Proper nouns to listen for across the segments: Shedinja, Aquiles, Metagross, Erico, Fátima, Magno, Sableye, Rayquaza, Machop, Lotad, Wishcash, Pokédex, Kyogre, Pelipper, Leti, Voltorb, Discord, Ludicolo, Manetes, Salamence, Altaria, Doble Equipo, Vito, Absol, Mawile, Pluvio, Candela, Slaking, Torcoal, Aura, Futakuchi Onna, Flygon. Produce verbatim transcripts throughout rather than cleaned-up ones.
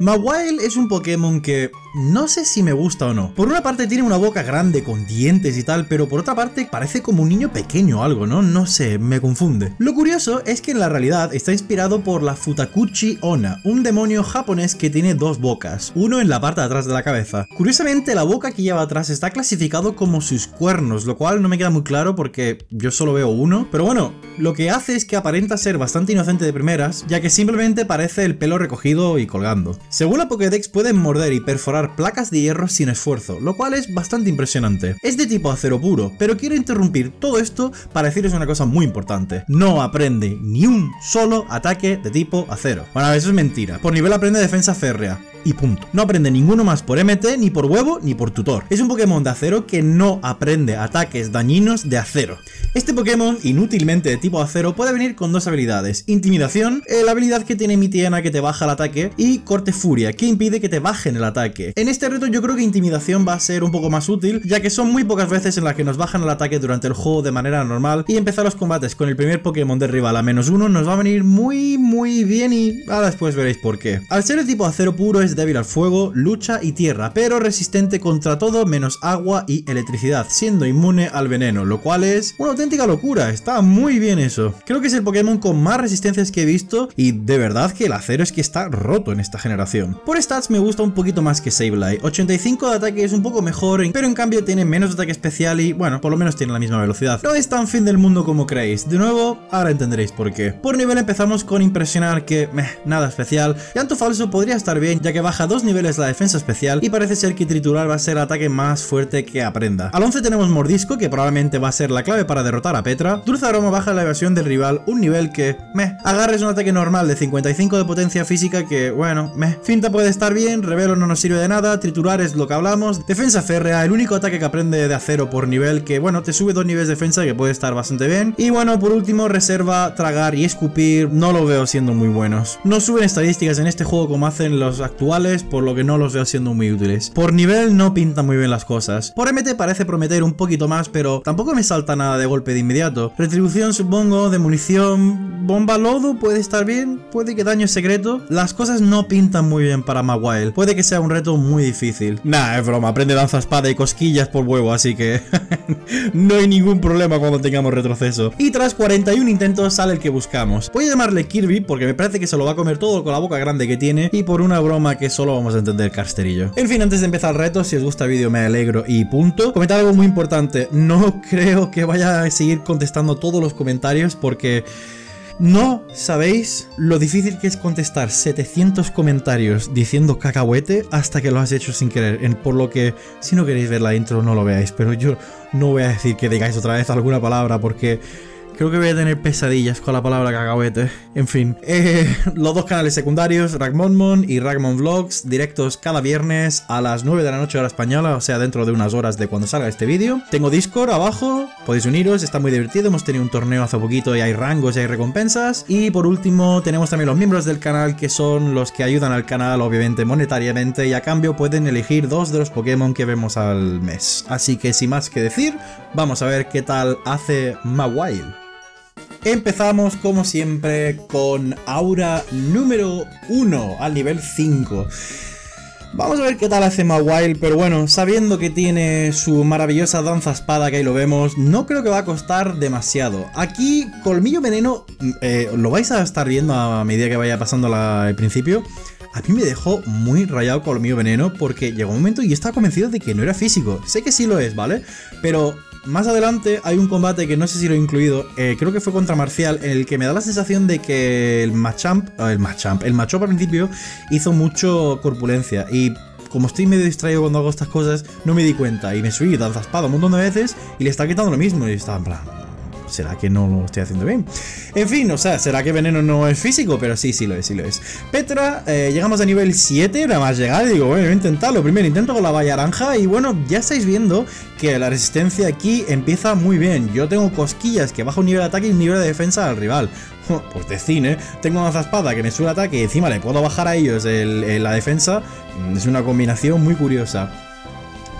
Mawile es un Pokémon que no sé si me gusta o no. Por una parte tiene una boca grande con dientes y tal, pero por otra parte parece como un niño pequeño o algo, ¿no? No sé, me confunde. Lo curioso es que en la realidad está inspirado por la Futakuchi Onna, un demonio japonés que tiene dos bocas, uno en la parte de atrás de la cabeza. Curiosamente la boca que lleva atrás está clasificado como sus cuernos, lo cual no me queda muy claro porque yo solo veo uno, pero bueno, lo que hace es que aparenta ser bastante inocente de primeras, ya que simplemente parece el pelo recogido y colgando. Según la Pokédex pueden morder y perforar placas de hierro sin esfuerzo, lo cual es bastante impresionante. Es de tipo acero puro, pero quiero interrumpir todo esto para deciros una cosa muy importante. No aprende ni un solo ataque de tipo acero. Bueno, eso es mentira. Por nivel aprende defensa férrea. Y punto. No aprende ninguno más por M T, ni por huevo, ni por tutor. Es un Pokémon de acero que no aprende ataques dañinos de acero. Este Pokémon, inútilmente de tipo acero, puede venir con dos habilidades. Intimidación, eh, la habilidad que tiene Mitiana que te baja el ataque, y Corte Furia, que impide que te bajen el ataque. En este reto yo creo que Intimidación va a ser un poco más útil, ya que son muy pocas veces en las que nos bajan el ataque durante el juego de manera normal, y empezar los combates con el primer Pokémon de rival a menos uno nos va a venir muy, muy bien, y ahora después veréis por qué. Al ser de tipo acero puro es débil al fuego, lucha y tierra, pero resistente contra todo menos agua y electricidad, siendo inmune al veneno, lo cual es una auténtica locura. Está muy bien eso. Creo que es el Pokémon con más resistencias que he visto, y de verdad que el acero es que está roto en esta generación. Por stats me gusta un poquito más que Sableye. ochenta y cinco de ataque es un poco mejor, pero en cambio tiene menos ataque especial y, bueno, por lo menos tiene la misma velocidad. No es tan fin del mundo como creéis. De nuevo, ahora entenderéis por qué. Por nivel empezamos con Impresionar, que, meh, nada especial. Llanto Falso podría estar bien, ya que baja dos niveles la defensa especial, y parece ser que Triturar va a ser el ataque más fuerte que aprenda. Al once tenemos Mordisco, que probablemente va a ser la clave para derrotar a Petra. Dulce Aroma baja la evasión del rival un nivel, que meh. Agarre es un ataque normal de cincuenta y cinco de potencia física, que bueno, meh. Finta puede estar bien, Revelo no nos sirve de nada, Triturar es lo que hablamos. Defensa férrea, el único ataque que aprende de acero por nivel, que bueno, te sube dos niveles de defensa, que puede estar bastante bien. Y bueno, por último, Reserva, Tragar y Escupir, no lo veo siendo muy buenos. No suben estadísticas en este juego como hacen los actuales, por lo que no los veo siendo muy útiles. Por nivel no pintan muy bien las cosas. Por M T parece prometer un poquito más, pero tampoco me salta nada de golpe de inmediato. Retribución supongo, de munición, bomba lodo puede estar bien, puede que daño secreto. Las cosas no pintan muy bien para Mawile, puede que sea un reto muy difícil. Nah, es broma, aprende Danza Espada y Cosquillas por huevo, así que no hay ningún problema cuando tengamos retroceso. Y tras cuarenta y un intentos sale el que buscamos. Voy a llamarle Kirby porque me parece que se lo va a comer todo con la boca grande que tiene, y por una broma que solo vamos a entender Carsterillo. En fin, antes de empezar el reto, si os gusta el vídeo me alegro y punto. Comentar algo muy importante: no creo que vaya a seguir contestando todos los comentarios porque no sabéis lo difícil que es contestar setecientos comentarios diciendo cacahuete hasta que lo has hecho sin querer. En, por lo que, si no queréis ver la intro, no lo veáis, pero yo no voy a decir que digáis otra vez alguna palabra porque creo que voy a tener pesadillas con la palabra cacahuete. En fin, eh, los dos canales secundarios, Ragmonmon y Ragmon Vlogs, directos cada viernes a las nueve de la noche hora española, o sea, dentro de unas horas de cuando salga este vídeo. Tengo Discord abajo, podéis uniros, está muy divertido, hemos tenido un torneo hace poquito y hay rangos y hay recompensas. Y por último, tenemos también los miembros del canal, que son los que ayudan al canal, obviamente, monetariamente, y a cambio pueden elegir dos de los Pokémon que vemos al mes. Así que sin más que decir, vamos a ver qué tal hace Mawile. Empezamos como siempre con Aura número uno al nivel cinco. Vamos a ver qué tal hace Mawile, pero bueno, sabiendo que tiene su maravillosa Danza Espada, que ahí lo vemos, no creo que va a costar demasiado. Aquí, Colmillo Veneno, eh, lo vais a estar viendo a medida que vaya pasando la, el principio. A mí me dejó muy rayado Colmillo Veneno porque llegó un momento y yo estaba convencido de que no era físico. Sé que sí lo es, ¿vale? Pero más adelante hay un combate que no sé si lo he incluido, eh, creo que fue contra Marcial, en el que me da la sensación de que el Machamp, el Machamp, el Machop al principio hizo mucho corpulencia, y como estoy medio distraído cuando hago estas cosas, no me di cuenta y me subí Danza Espada un montón de veces y le estaba quitando lo mismo y estaba en plan, ¿será que no lo estoy haciendo bien? En fin, o sea, ¿será que veneno no es físico? Pero sí, sí lo es, sí lo es. Petra, eh, llegamos a nivel siete, nada más llegar, digo, bueno, voy a intentarlo. Primero intento con la valla naranja y bueno, ya estáis viendo que la resistencia aquí empieza muy bien. Yo tengo Cosquillas, que baja un nivel de ataque y un nivel de defensa al rival. Pues de cine, tengo una Espada que me sube el ataque y encima le puedo bajar a ellos el, el, la defensa. Es una combinación muy curiosa.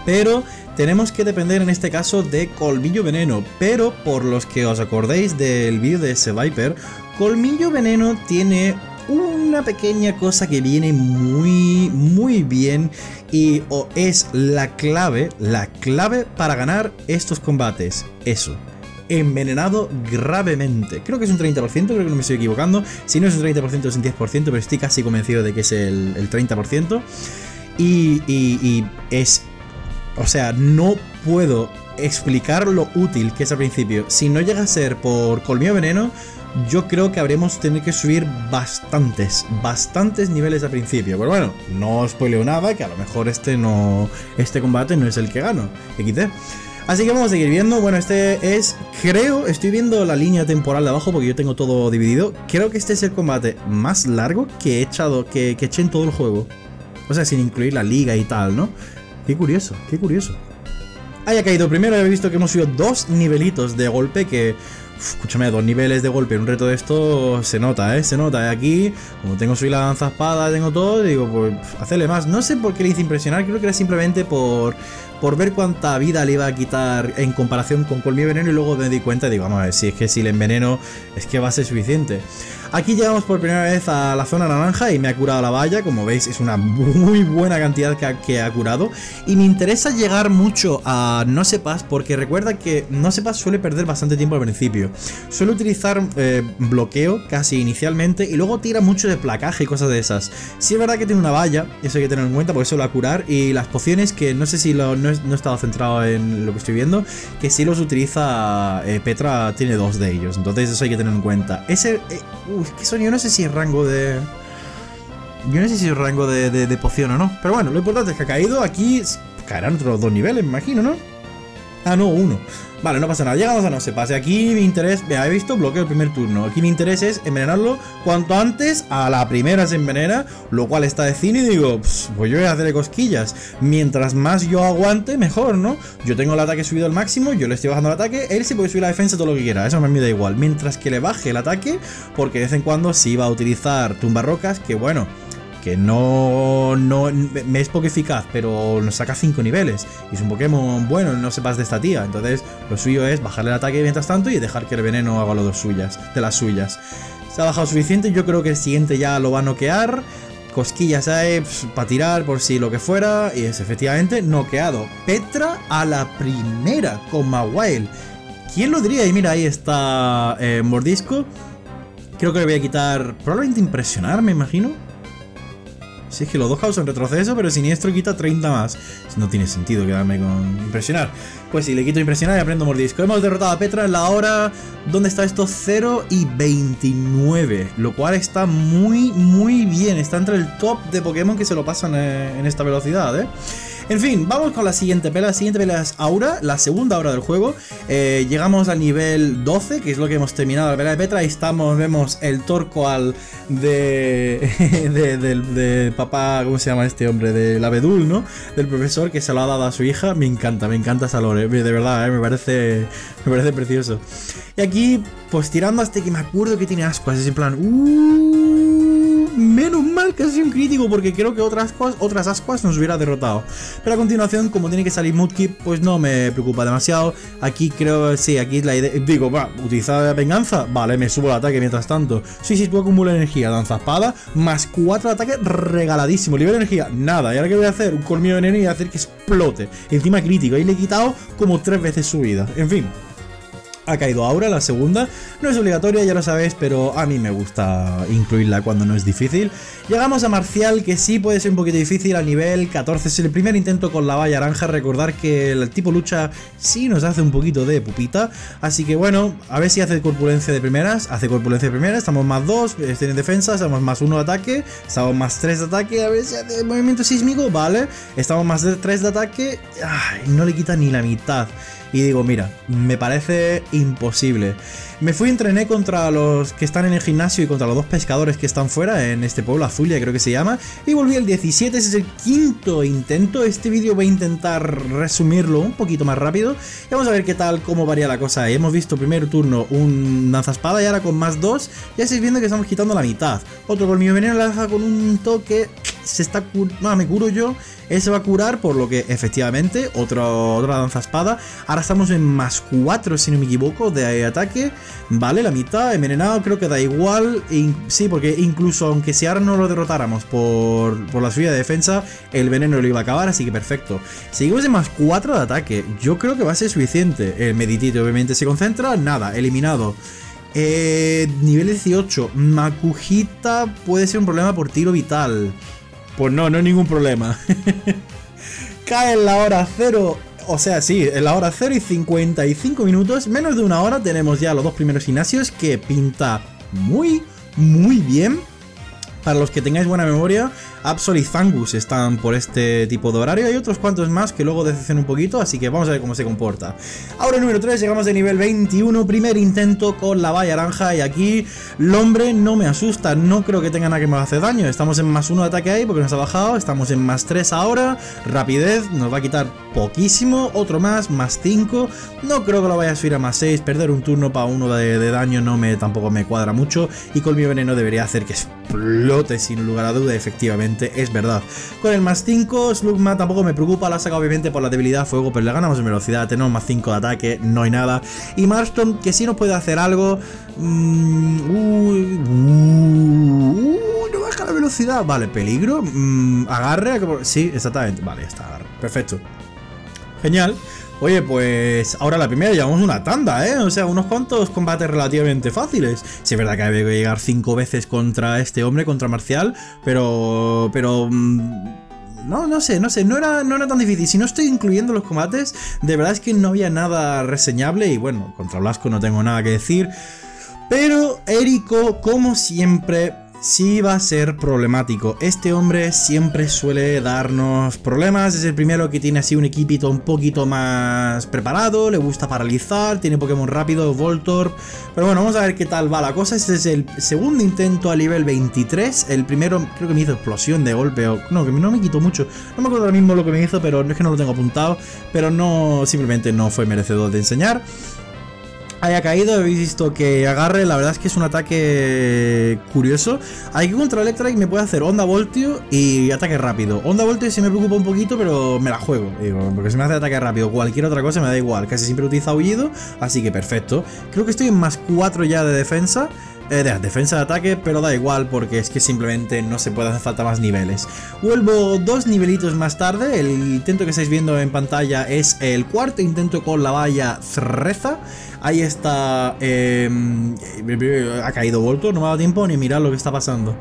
Pero tenemos que depender en este caso de Colmillo Veneno, pero por los que os acordéis del vídeo de ese Viper, Colmillo Veneno tiene una pequeña cosa que viene muy muy bien y o es la clave, la clave para ganar estos combates. Eso. Envenenado gravemente. Creo que es un treinta por ciento, creo que no me estoy equivocando. Si no es un treinta por ciento es un diez por ciento, pero estoy casi convencido de que es el, el treinta por ciento. Y, y, y es... O sea, no puedo explicar lo útil que es al principio. Si no llega a ser por Colmillo Veneno, yo creo que habremos tenido que subir bastantes, bastantes niveles al principio. Pero bueno, no os spoileo nada, que a lo mejor este no, este combate no es el que gano. equis de. Así que vamos a seguir viendo. Bueno, este es, creo, estoy viendo la línea temporal de abajo porque yo tengo todo dividido. Creo que este es el combate más largo que he echado, que, que eché en todo el juego. O sea, sin incluir la liga y tal, ¿no? Qué curioso, qué curioso. Haya caído primero, habéis visto que hemos subido dos nivelitos de golpe que... Uf, escúchame, dos niveles de golpe, un reto de esto se nota, ¿eh? Se nota. Aquí, como tengo subir la lanza espada, tengo todo, digo, pues, hacerle más. No sé por qué le hice impresionar, creo que era simplemente por... por ver cuánta vida le iba a quitar en comparación con Colmillo Veneno, y luego me di cuenta y digo, vamos a ver, si es que si le enveneno es que va a ser suficiente. Aquí llegamos por primera vez a la zona naranja y me ha curado la valla, como veis es una muy buena cantidad que ha, que ha curado, y me interesa llegar mucho a No Sepas, porque recuerda que No Sepas suele perder bastante tiempo al principio, suele utilizar eh, bloqueo casi inicialmente y luego tira mucho de placaje y cosas de esas. Si es verdad que tiene una valla, eso hay que tener en cuenta porque eso lo va a curar, y las pociones que no sé si lo... No No he estado centrado en lo que estoy viendo, que si los utiliza eh, Petra tiene dos de ellos, entonces eso hay que tener en cuenta. Ese... Eh, uy, es que son, yo no sé si es rango de... Yo no sé si es rango de, de, de poción o no, pero bueno, lo importante es que ha caído. Aquí caerán otros dos niveles, me imagino, ¿no? Ah, no, uno. Vale, no pasa nada, llegamos a No Se Pase. Aquí mi interés, me habéis visto, bloqueo el primer turno. Aquí mi interés es envenenarlo cuanto antes. A la primera se envenena, lo cual está de cine, y digo, pues yo voy a hacerle cosquillas. Mientras más yo aguante, mejor, ¿no? Yo tengo el ataque subido al máximo, yo le estoy bajando el ataque. Él sí puede subir la defensa, todo lo que quiera, eso me da igual, mientras que le baje el ataque, porque de vez en cuando sí va a utilizar tumbarrocas, que bueno, que no, no me es poco eficaz, pero nos saca cinco niveles y es un Pokémon bueno, No Sepas, de esta tía. Entonces lo suyo es bajarle el ataque mientras tanto y dejar que el veneno haga lo de suyas, de las suyas. Se ha bajado suficiente, yo creo que el siguiente ya lo va a noquear. Cosquillas hay para tirar por si lo que fuera, y es efectivamente noqueado. Petra a la primera con Mawile. ¿Quién lo diría? Y mira, ahí está eh, Mordisco. Creo que le voy a quitar, probablemente impresionar, me imagino. Si es que los dos causan retroceso, pero Siniestro quita treinta más. No tiene sentido quedarme con impresionar. Pues si sí, le quito impresionar y aprendo Mordisco. Hemos derrotado a Petra en la hora... ¿Dónde está esto? cero y veintinueve. Lo cual está muy, muy bien. Está entre el top de Pokémon que se lo pasan eh, en esta velocidad, ¿eh? En fin, vamos con la siguiente pelea. La siguiente pelea es Aura, la segunda hora del juego. Eh, llegamos al nivel doce, que es lo que hemos terminado la pelea de Petra. Y estamos, vemos el Torcoal de, de, de, de, de papá, ¿cómo se llama este hombre? Del abedul, ¿no? Del profesor, que se lo ha dado a su hija. Me encanta, me encanta esa lore, de verdad, ¿eh? me, parece, me parece precioso. Y aquí, pues tirando hasta que me acuerdo que tiene ascuas, es en plan... Uh, menos mal que ha sido un crítico, porque creo que otras ascuas, otras ascuas nos hubiera derrotado. Pero a continuación, como tiene que salir Mudkip, pues no me preocupa demasiado. Aquí creo, sí, aquí es la idea. Digo, va, utilizar la venganza. Vale, me subo el ataque mientras tanto. Sí, sí, tú acumulas energía. Danza espada, más cuatro ataques, regaladísimo. Libero energía, nada. ¿Y ahora qué voy a hacer? Un colmillo de veneno y hacer que explote. Encima crítico. Ahí le he quitado como tres veces su vida. En fin. Ha caído Aura, la segunda. No es obligatoria, ya lo sabéis, pero a mí me gusta incluirla cuando no es difícil. Llegamos a Marcial, que sí puede ser un poquito difícil, a nivel catorce. Es el primer intento con la valla naranja. Recordar que el tipo lucha sí nos hace un poquito de pupita. Así que bueno, a ver si hace corpulencia de primeras. Hace corpulencia de primeras, estamos más dos, tiene defensa, estamos más uno de ataque, estamos más tres de ataque. A ver si hace movimiento sísmico, vale. Estamos más tres de ataque. Ay, no le quita ni la mitad. Y digo, mira, me parece imposible. Me fui, entrené contra los que están en el gimnasio y contra los dos pescadores que están fuera, en este pueblo, Azulia creo que se llama, y volví el diecisiete, ese es el quinto intento. Este vídeo voy a intentar resumirlo un poquito más rápido, y vamos a ver qué tal, cómo varía la cosa. Y hemos visto primer turno un danzaspada, y ahora con más dos, ya estáis viendo que estamos quitando la mitad. Otro colmillo veneno la deja con un toque... Se está cur... no, me curo yo. Él se va a curar, por lo que efectivamente otro, otra danza espada. Ahora estamos en más cuatro, si no me equivoco, de ataque. Vale, la mitad, envenenado, creo que da igual. In sí, porque incluso aunque si ahora no lo derrotáramos por, por la subida de defensa, el veneno lo iba a acabar, así que perfecto. Seguimos en más cuatro de ataque. Yo creo que va a ser suficiente. El meditito obviamente se concentra, nada, eliminado. Eh, nivel dieciocho. Makujita puede ser un problema por tiro vital. Pues no, no es ningún problema. Cae en la hora cero. O sea, sí, en la hora cero y cincuenta y cinco minutos, menos de una hora, tenemos ya los dos primeros gimnasios, que pinta muy, muy bien. Para los que tengáis buena memoria, Absol y Zangus están por este tipo de horario. Hay otros cuantos más que luego decepcionan un poquito, así que vamos a ver cómo se comporta. Ahora número tres, llegamos de nivel veintiuno, primer intento con la valla naranja. Y aquí, el hombre no me asusta, no creo que tenga nada que me hace daño. Estamos en más uno de ataque ahí porque nos ha bajado, estamos en más tres ahora. Rapidez, nos va a quitar poquísimo, otro más, más cinco. No creo que lo vaya a subir a más seis, perder un turno para uno de, de daño no me, tampoco me cuadra mucho. Y con mi veneno debería hacer que explote. Sin lugar a duda, efectivamente, es verdad. Con el más cinco, Slugma tampoco me preocupa. La saca obviamente por la debilidad fuego, pero la ganamos en velocidad, tenemos más cinco de ataque, no hay nada. Y Marston, que sí nos puede hacer algo. Mm, uy, uy, uy, no baja la velocidad. Vale, peligro. Mm, agarre. Sí, exactamente. Vale, ya está, agarre. Perfecto. Genial. Oye, pues ahora la primera llevamos una tanda, ¿eh? O sea, unos cuantos combates relativamente fáciles. Sí, es verdad que había que llegar cinco veces contra este hombre, contra Marcial, pero... pero... No, no sé, no sé, no era, no era tan difícil. Si no estoy incluyendo los combates, de verdad es que no había nada reseñable. Y bueno, contra Blasco no tengo nada que decir. Pero Erico, como siempre, sí va a ser problemático. Este hombre siempre suele darnos problemas. Es el primero que tiene así un equipito un poquito más preparado. Le gusta paralizar, tiene Pokémon rápido, Voltorb. Pero bueno, vamos a ver qué tal va la cosa. Este es el segundo intento a nivel veintitrés. El primero creo que me hizo explosión de golpe o... No, que no me quitó mucho. No me acuerdo ahora mismo lo que me hizo, pero es que no lo tengo apuntado. Pero no, simplemente no fue merecedor de enseñar. Haya caído, habéis visto que agarre, la verdad es que es un ataque curioso. Aquí contra Electric me puede hacer onda voltio y ataque rápido. Onda voltio sí me preocupa un poquito, pero me la juego, digo, porque si me hace ataque rápido cualquier otra cosa me da igual, casi siempre utiliza aullido, así que perfecto. Creo que estoy en más cuatro ya de defensa, eh, de defensa de ataque, pero da igual porque es que simplemente no se puede hacer falta más niveles. Vuelvo dos nivelitos más tarde, el intento que estáis viendo en pantalla es el cuarto intento con la valla cerreza. Ahí está, eh, ha caído Voltorb, no me ha dado tiempo ni mirar lo que está pasando.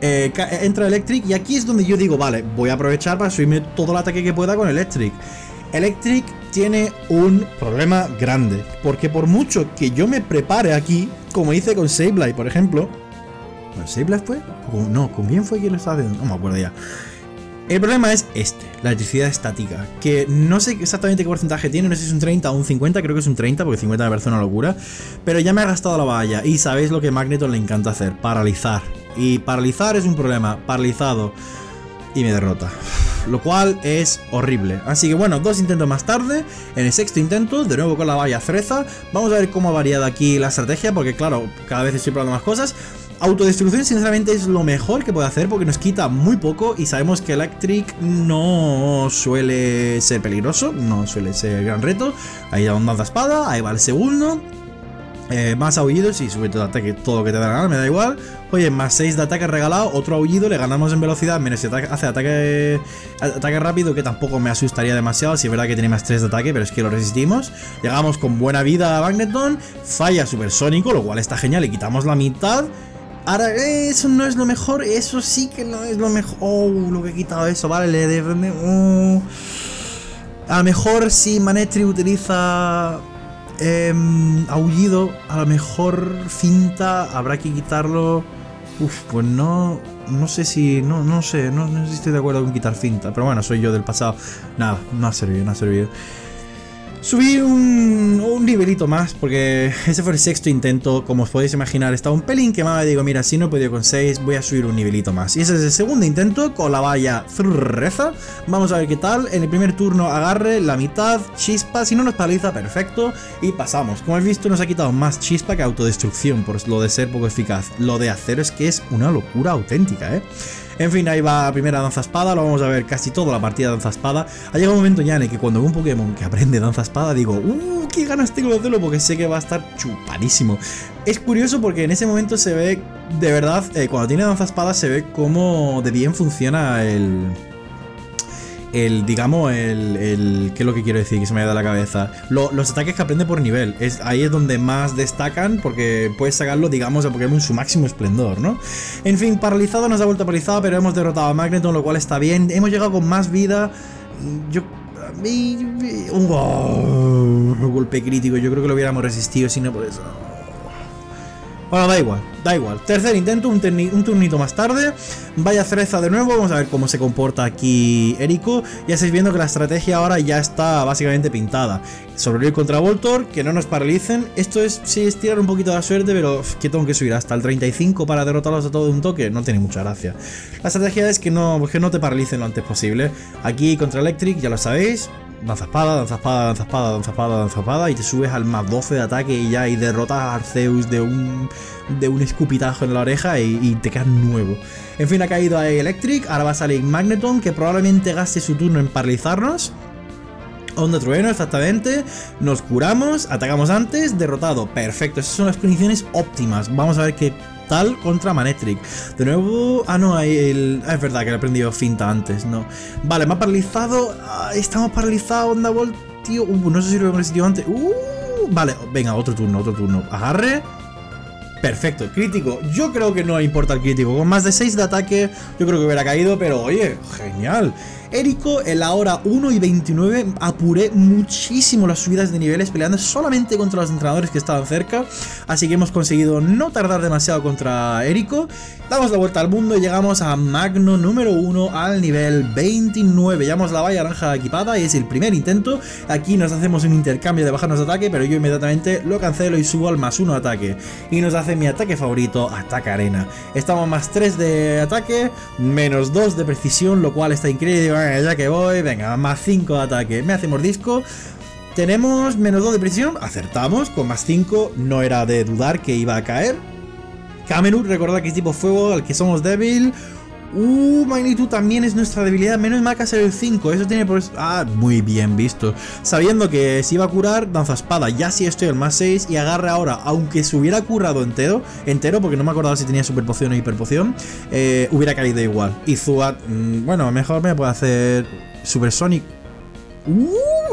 Eh, entra Electric y aquí es donde yo digo, vale, voy a aprovechar para subirme todo el ataque que pueda con Electric. Electric tiene un problema grande, porque por mucho que yo me prepare aquí, como hice con Sableye, por ejemplo. ¿Con Sableye fue? No, ¿con quién fue quien lo estaba haciendo? No me acuerdo ya. El problema es este, la electricidad estática, que no sé exactamente qué porcentaje tiene, no sé si es un treinta o un cincuenta, creo que es un treinta, porque cincuenta me parece una locura, pero ya me ha gastado la valla, y sabéis lo que a Magneton le encanta hacer, paralizar, y paralizar es un problema, paralizado, y me derrota, lo cual es horrible. Así que bueno, dos intentos más tarde, en el sexto intento, de nuevo con la valla cereza, vamos a ver cómo ha variado aquí la estrategia, porque claro, cada vez estoy probando más cosas. Autodestrucción sinceramente es lo mejor que puede hacer porque nos quita muy poco y sabemos que Electric no suele ser peligroso, no suele ser gran reto. Ahí da un mazo de espada, ahí va el segundo, eh, más aullidos y sube todo ataque, todo lo que te da la gana, me da igual. Oye, más seis de ataque regalado, otro aullido, le ganamos en velocidad, menos si ataque, hace ataque, ataque rápido, que tampoco me asustaría demasiado, si es verdad que tiene más tres de ataque, pero es que lo resistimos. Llegamos con buena vida a Magneton, falla supersónico, lo cual está genial, le quitamos la mitad. Ahora, eso no es lo mejor, eso sí que no es lo mejor. Oh, lo que he quitado eso, vale, le defende. Oh. A lo mejor si Manetri utiliza eh, aullido, a lo mejor cinta, habrá que quitarlo. Uf, pues no, no sé si, no, no sé, no, no sé si estoy de acuerdo con quitar cinta, pero bueno, soy yo del pasado. Nada, no ha servido, no ha servido. Subí un, un nivelito más, porque ese fue el sexto intento, como os podéis imaginar, estaba un pelín quemado y digo, mira, si no he podido con seis, voy a subir un nivelito más. Y ese es el segundo intento, con la valla cerreza, vamos a ver qué tal. En el primer turno agarre, la mitad, chispa, si no nos paraliza, perfecto, y pasamos. Como habéis visto, nos ha quitado más chispa que autodestrucción, por lo de ser poco eficaz. Lo de hacer es que es una locura auténtica, ¿eh? En fin, ahí va la primera danza espada. Lo vamos a ver casi toda la partida de danza espada. Ha llegado un momento ya en el que cuando veo un Pokémon que aprende danza espada, digo, ¡uh! ¡Qué ganas tengo de hacerlo! Porque sé que va a estar chupadísimo. Es curioso porque en ese momento se ve, de verdad, eh, cuando tiene danza espada se ve cómo de bien funciona el... El, digamos, el, el... ¿Qué es lo que quiero decir? Que se me ha dado la cabeza. Lo, los ataques que aprende por nivel. Es, ahí es donde más destacan porque puedes sacarlo, digamos, a Pokémon su máximo esplendor, ¿no? En fin, paralizado, nos ha vuelto paralizado, pero hemos derrotado a Magneton, lo cual está bien. Hemos llegado con más vida. Yo... Un wow, golpe crítico. Yo creo que lo hubiéramos resistido si no por eso. Bueno, da igual, da igual. Tercer intento, un, un turnito más tarde. Vaya cereza de nuevo, vamos a ver cómo se comporta aquí Erico. Ya estáis viendo que la estrategia ahora ya está básicamente pintada. Sobrevivir contra Voltor, que no nos paralicen. Esto es, sí, es tirar un poquito de la suerte, pero que tengo que subir hasta el treinta y cinco para derrotarlos a todo de un toque. No tiene mucha gracia. La estrategia es que no, que no te paralicen lo antes posible. Aquí contra Electric, ya lo sabéis. Danza espada, danza espada, danza espada, danza espada, danza espada. Y te subes al más doce de ataque y ya y derrotas a Arceus de un, de un escupitajo en la oreja y, y te quedas nuevo. En fin, ha caído a Electric. Ahora va a salir Magneton, que probablemente gaste su turno en paralizarnos. Onda trueno, exactamente. Nos curamos, atacamos antes, derrotado. Perfecto, esas son las condiciones óptimas. Vamos a ver qué tal contra Magnetric. De nuevo... Ah, no, el... ah, es verdad que le he aprendido finta antes, no. Vale, me ha paralizado. Ah, estamos paralizados, onda Volt, tío. Uh, no sé si lo hemos resistido antes. Uh, vale, venga, otro turno, otro turno. Agarre. Perfecto, crítico. Yo creo que no importa el crítico. Con más de seis de ataque, yo creo que hubiera caído, pero oye, genial. Erico, en la hora una y veintinueve, apuré muchísimo las subidas de niveles peleando solamente contra los entrenadores que estaban cerca. Así que hemos conseguido no tardar demasiado contra Erico. Damos la vuelta al mundo y llegamos a Magno número uno al nivel veintinueve. Llevamos la valla naranja equipada y es el primer intento. Aquí nos hacemos un intercambio de bajarnos de ataque, pero yo inmediatamente lo cancelo y subo al más uno ataque. Y nos hace mi ataque favorito, ataque arena. Estamos más tres de ataque, menos dos de precisión, lo cual está increíble. Venga, ya que voy, venga, más cinco de ataque. Me hace mordisco. Tenemos menos dos de precisión, acertamos. Con más cinco, no era de dudar que iba a caer. Camerun, recordad que es tipo fuego, al que somos débil. Uh, magnitud también es nuestra debilidad. Menos mal que ha salido el cinco. Eso tiene por... Ah, muy bien visto. Sabiendo que se iba a curar, danza espada. Ya sí estoy al más seis. Y agarra ahora, aunque se hubiera curado entero, entero porque no me acordaba si tenía super poción o hiperpoción, eh, hubiera caído igual. Y Zubat, mmm, bueno, mejor me puede hacer Supersonic. Uh,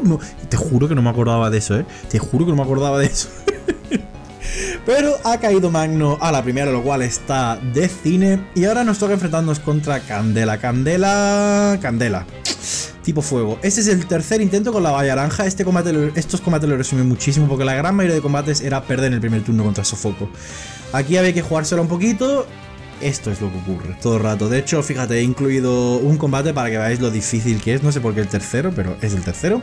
no. Te juro que no me acordaba de eso, eh. Te juro que no me acordaba de eso. Pero ha caído Magno a la primera, lo cual está de cine. Y ahora nos toca enfrentarnos contra Candela. Candela... Candela. Tipo fuego. Este es el tercer intento con la valla naranja. Este combate, estos combates lo resumí muchísimo porque la gran mayoría de combates era perder en el primer turno contra Sofoco. Aquí había que jugársela un poquito. Esto es lo que ocurre todo el rato. De hecho, fíjate, he incluido un combate para que veáis lo difícil que es. No sé por qué el tercero, pero es el tercero.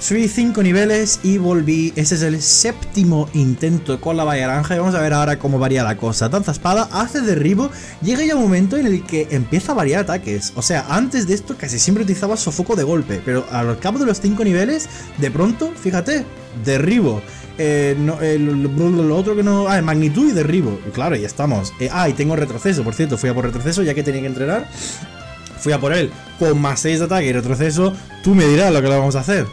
Subí cinco niveles y volví. Ese es el séptimo intento con la valla naranja. Y vamos a ver ahora cómo varía la cosa. Danza espada, hace derribo. Llega ya un momento en el que empieza a variar ataques. O sea, antes de esto casi siempre utilizaba sofoco de golpe. Pero al cabo de los cinco niveles, de pronto, fíjate, derribo. Eh, no, eh, lo, lo, lo otro que no... Ah, magnitud y derribo. Claro, ya estamos. Eh, ah, y tengo retroceso, por cierto. Fui a por retroceso ya que tenía que entrenar. Fui a por él con más seis de ataque y retroceso. Tú me dirás lo que le vamos a hacer.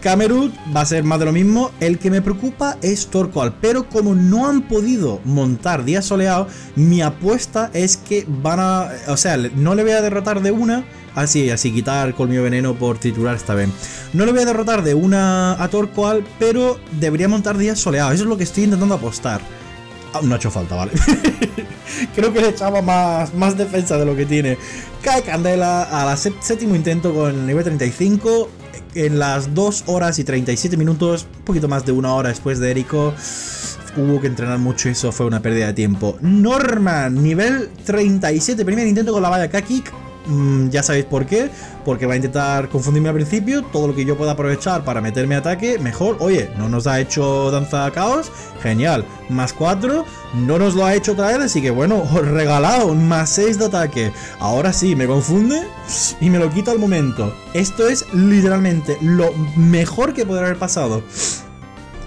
Camerut va a ser más de lo mismo. El que me preocupa es Torcoal, pero como no han podido montar día soleado, mi apuesta es que van a... O sea, no le voy a derrotar de una... Así, así, quitar colmillo veneno por titular esta vez. No le voy a derrotar de una a Torcoal, pero debería montar día soleado. Eso es lo que estoy intentando apostar. Ah, no ha hecho falta, vale. Creo que le echaba más, más defensa de lo que tiene. Cae Candela a la séptimo intento con el nivel treinta y cinco. En las dos horas y treinta y siete minutos, un poquito más de una hora después de Erico, hubo que entrenar mucho y eso fue una pérdida de tiempo. Norman, nivel treinta y siete, primer intento con la valla K-Kick. Mm, ya sabéis por qué, porque va a intentar confundirme al principio. Todo lo que yo pueda aprovechar para meterme a ataque, mejor. Oye, no nos ha hecho danza caos, genial. Más cuatro, no nos lo ha hecho otra vez, así que bueno, os regalado más seis de ataque. Ahora sí, me confunde y me lo quito al momento. Esto es literalmente lo mejor que podrá haber pasado.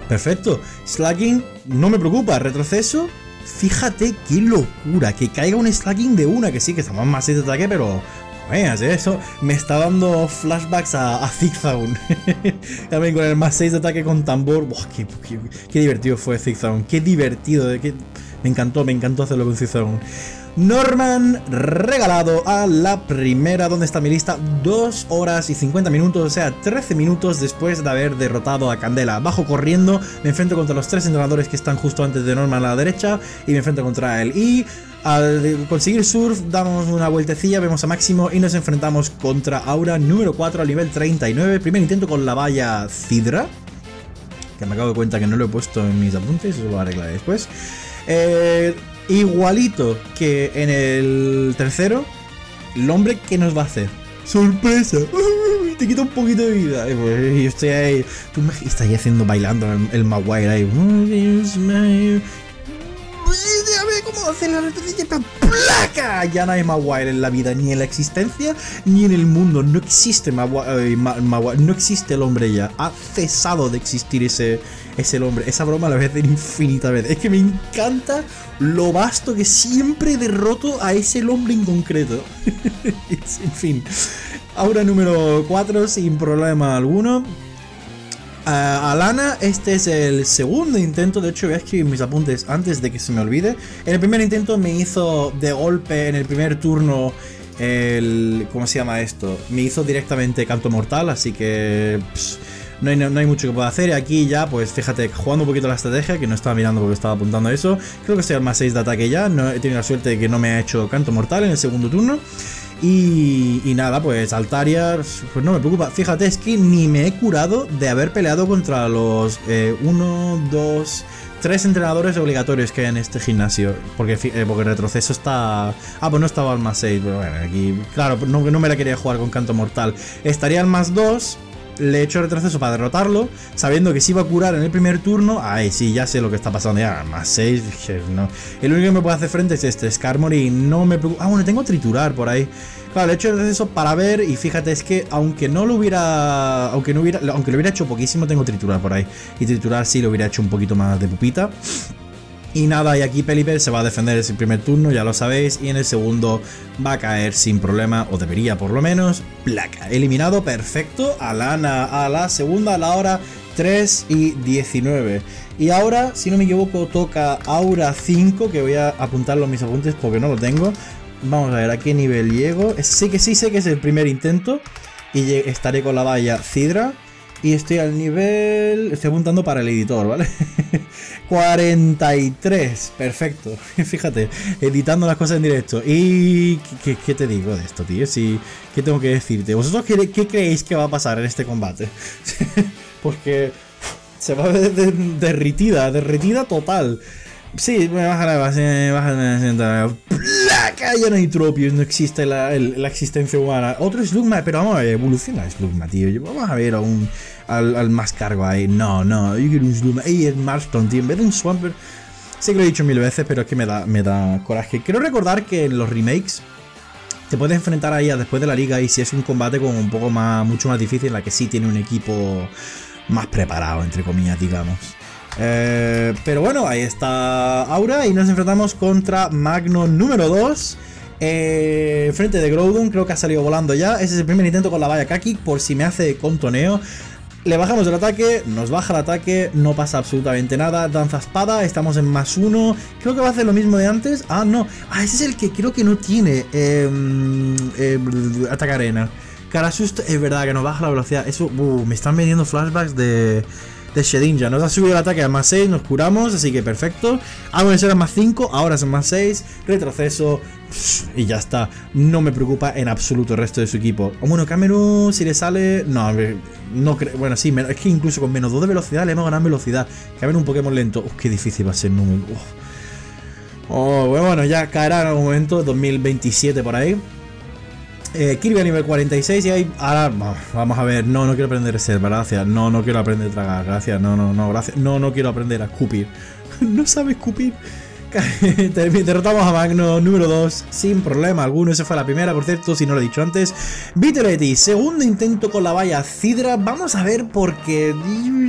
Perfecto, slacking, no me preocupa, retroceso. Fíjate qué locura, que caiga un Slaking de una, que sí, que está más macizo de ataque, pero... Bueno, eso me está dando flashbacks a, a Zigzagoon. También con el más seis de ataque con tambor. Buah, qué, qué, qué divertido fue Zigzagoon. Qué divertido. Qué... Me encantó, me encantó hacerlo con Zigzagoon. Norman regalado a la primera. ¿Dónde está mi lista? dos horas y cincuenta minutos, o sea, trece minutos después de haber derrotado a Candela. Bajo corriendo, me enfrento contra los tres entrenadores que están justo antes de Norman a la derecha y me enfrento contra él. Y al conseguir surf, damos una vueltecilla, vemos a Máximo y nos enfrentamos contra Aura, número cuatro, al nivel treinta y nueve. Primer intento con la valla Cidra, que me acabo de cuenta que no lo he puesto en mis apuntes, eso lo arreglaré después. Eh... Igualito que en el tercero, el hombre que nos va a hacer sorpresa, uh, te quita un poquito de vida. Y pues, yo estoy ahí, tú me estás ahí haciendo bailando el, el Mawile ahí. A ver cómo hacer la placa. Ya no hay Mawile en la vida, ni en la existencia, ni en el mundo. No existe Mawile, Mawile, no existe el hombre ya. Ha cesado de existir ese, ese hombre. Esa broma la voy a hacer infinita veces. Es que me encanta lo vasto que siempre derroto a ese hombre en concreto. En fin. Ahora número cuatro, sin problema alguno. Uh, Alana, este es el segundo intento. De hecho voy a escribir mis apuntes antes de que se me olvide. En el primer intento me hizo de golpe, en el primer turno, el... ¿cómo se llama esto? Me hizo directamente canto mortal, así que... Pss, no, hay, no, no hay mucho que pueda hacer. Y aquí ya, pues fíjate, jugando un poquito la estrategia, que no estaba mirando porque estaba apuntando a eso. Creo que estoy al más seis de ataque ya. No, he tenido la suerte de que no me ha hecho canto mortal en el segundo turno. Y, y nada, pues Altaria, pues no me preocupa. Fíjate, es que ni me he curado de haber peleado contra los uno, dos, tres entrenadores obligatorios que hay en este gimnasio. Porque, eh, porque el retroceso está... Ah, pues no estaba al más seis, pero bueno, aquí... Claro, no, no me la quería jugar con canto mortal. Estaría al más dos, le he hecho retroceso para derrotarlo, sabiendo que se iba a curar en el primer turno. Ay, sí, ya sé lo que está pasando. Ya, más seis, no. El único que me puede hacer frente es este Skarmory. No me preocupo. Ah, bueno, tengo triturar por ahí. Claro, le he hecho retroceso para ver. Y fíjate, es que aunque no lo hubiera. Aunque no hubiera. Aunque lo hubiera hecho poquísimo, tengo triturar por ahí. Y triturar sí lo hubiera hecho un poquito más de pupita. Y nada, y aquí Pelipper se va a defender ese primer turno, ya lo sabéis, y en el segundo va a caer sin problema, o debería por lo menos. Placa, eliminado, perfecto. Alana a la segunda, a la hora tres y diecinueve. Y ahora, si no me equivoco, toca Aura cinco, que voy a apuntarlo en mis apuntes porque no lo tengo. Vamos a ver a qué nivel llego. Sé que sí, sé que es el primer intento, y estaré con la valla Cidra. Y estoy al nivel... Estoy apuntando para el editor, ¿vale? cuarenta y tres, perfecto. Fíjate, editando las cosas en directo. ¿Y qué, qué te digo de esto, tío? Si, ¿qué tengo que decirte? ¿Vosotros qué, qué creéis que va a pasar en este combate? Porque se va a ver de, de, derritida, derritida total. Sí, me baja la base, baja la placa, ya no hay tropios, no existe la, el, la existencia humana. Otro Slugma, pero vamos a ver, evoluciona Slugma, tío. Vamos a ver a un, al, al más cargo ahí. No, no, yo quiero un Slugma. Ey, es Marston, tío, en vez de un Swampert. Sé que lo he dicho mil veces, pero es que me da, me da coraje. Quiero recordar que en los remakes te puedes enfrentar ahí a después de la liga y si es un combate como un poco más, mucho más difícil, en la que sí tiene un equipo más preparado, entre comillas, digamos. Eh, pero bueno, ahí está Aura y nos enfrentamos contra Magno número dos, eh, frente de Crowdon. Creo que ha salido volando ya. Ese es el primer intento con la valla Kaki, por si me hace contoneo. Le bajamos el ataque, nos baja el ataque, no pasa absolutamente nada. Danza espada, estamos en más uno. Creo que va a hacer lo mismo de antes. Ah, no, ah, ese es el que creo que no tiene eh, eh, ataque arena. Cara susto, es verdad que nos baja la velocidad. Eso, uh, me están vendiendo flashbacks de... de Shedinja. Nos ha subido el ataque a más seis, nos curamos, así que perfecto. Ah, bueno, eso era más cinco, ahora son más seis, retroceso, y ya está. No me preocupa en absoluto el resto de su equipo. Bueno, Cameron, si le sale... No, no creo... Bueno, sí, es que incluso con menos dos de velocidad le hemos ganado velocidad. Cameron un Pokémon lento. Uf, qué difícil va a ser Numen. Oh, bueno, ya caerá en algún momento, dos mil veintisiete por ahí. Eh, Kirby a nivel cuarenta y seis y hay... Ahora, vamos a ver, no, no quiero aprender a ser, gracias, no, no quiero aprender a tragar, gracias, no, no, no, gracias, no, no quiero aprender a escupir. No sabe escupir. Derrotamos a Magno número dos sin problema alguno. Esa fue la primera, por cierto, si no lo he dicho antes. Vitoletti, segundo intento con la valla Cidra. Vamos a ver porque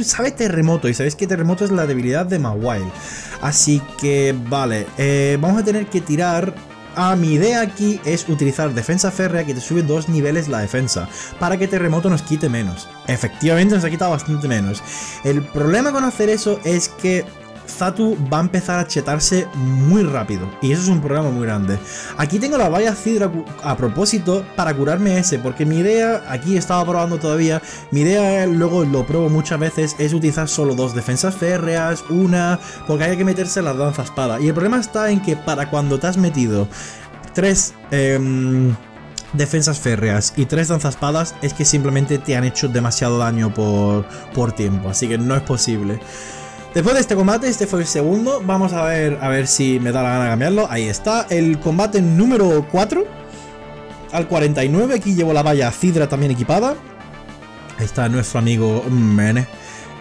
sabe terremoto y sabéis que terremoto es la debilidad de Mawile. Así que vale, eh, vamos a tener que tirar... Ah, mi idea aquí es utilizar defensa férrea que te sube dos niveles la defensa para que terremoto nos quite menos. Efectivamente nos ha quitado bastante menos. El problema con hacer eso es que Zatu va a empezar a chetarse muy rápido y eso es un problema muy grande. Aquí tengo la valla Cidra a propósito para curarme ese, porque mi idea, aquí estaba probando todavía, mi idea, luego lo pruebo muchas veces, es utilizar solo dos defensas férreas, una, porque hay que meterse la danza espada, y el problema está en que para cuando te has metido tres eh, defensas férreas y tres danzaespadas es que simplemente te han hecho demasiado daño por, por tiempo, así que no es posible. Después de este combate, este fue el segundo, vamos a ver a ver si me da la gana cambiarlo, ahí está, el combate número cuatro, al cuarenta y nueve, aquí llevo la valla Cidra también equipada, ahí está nuestro amigo Mene,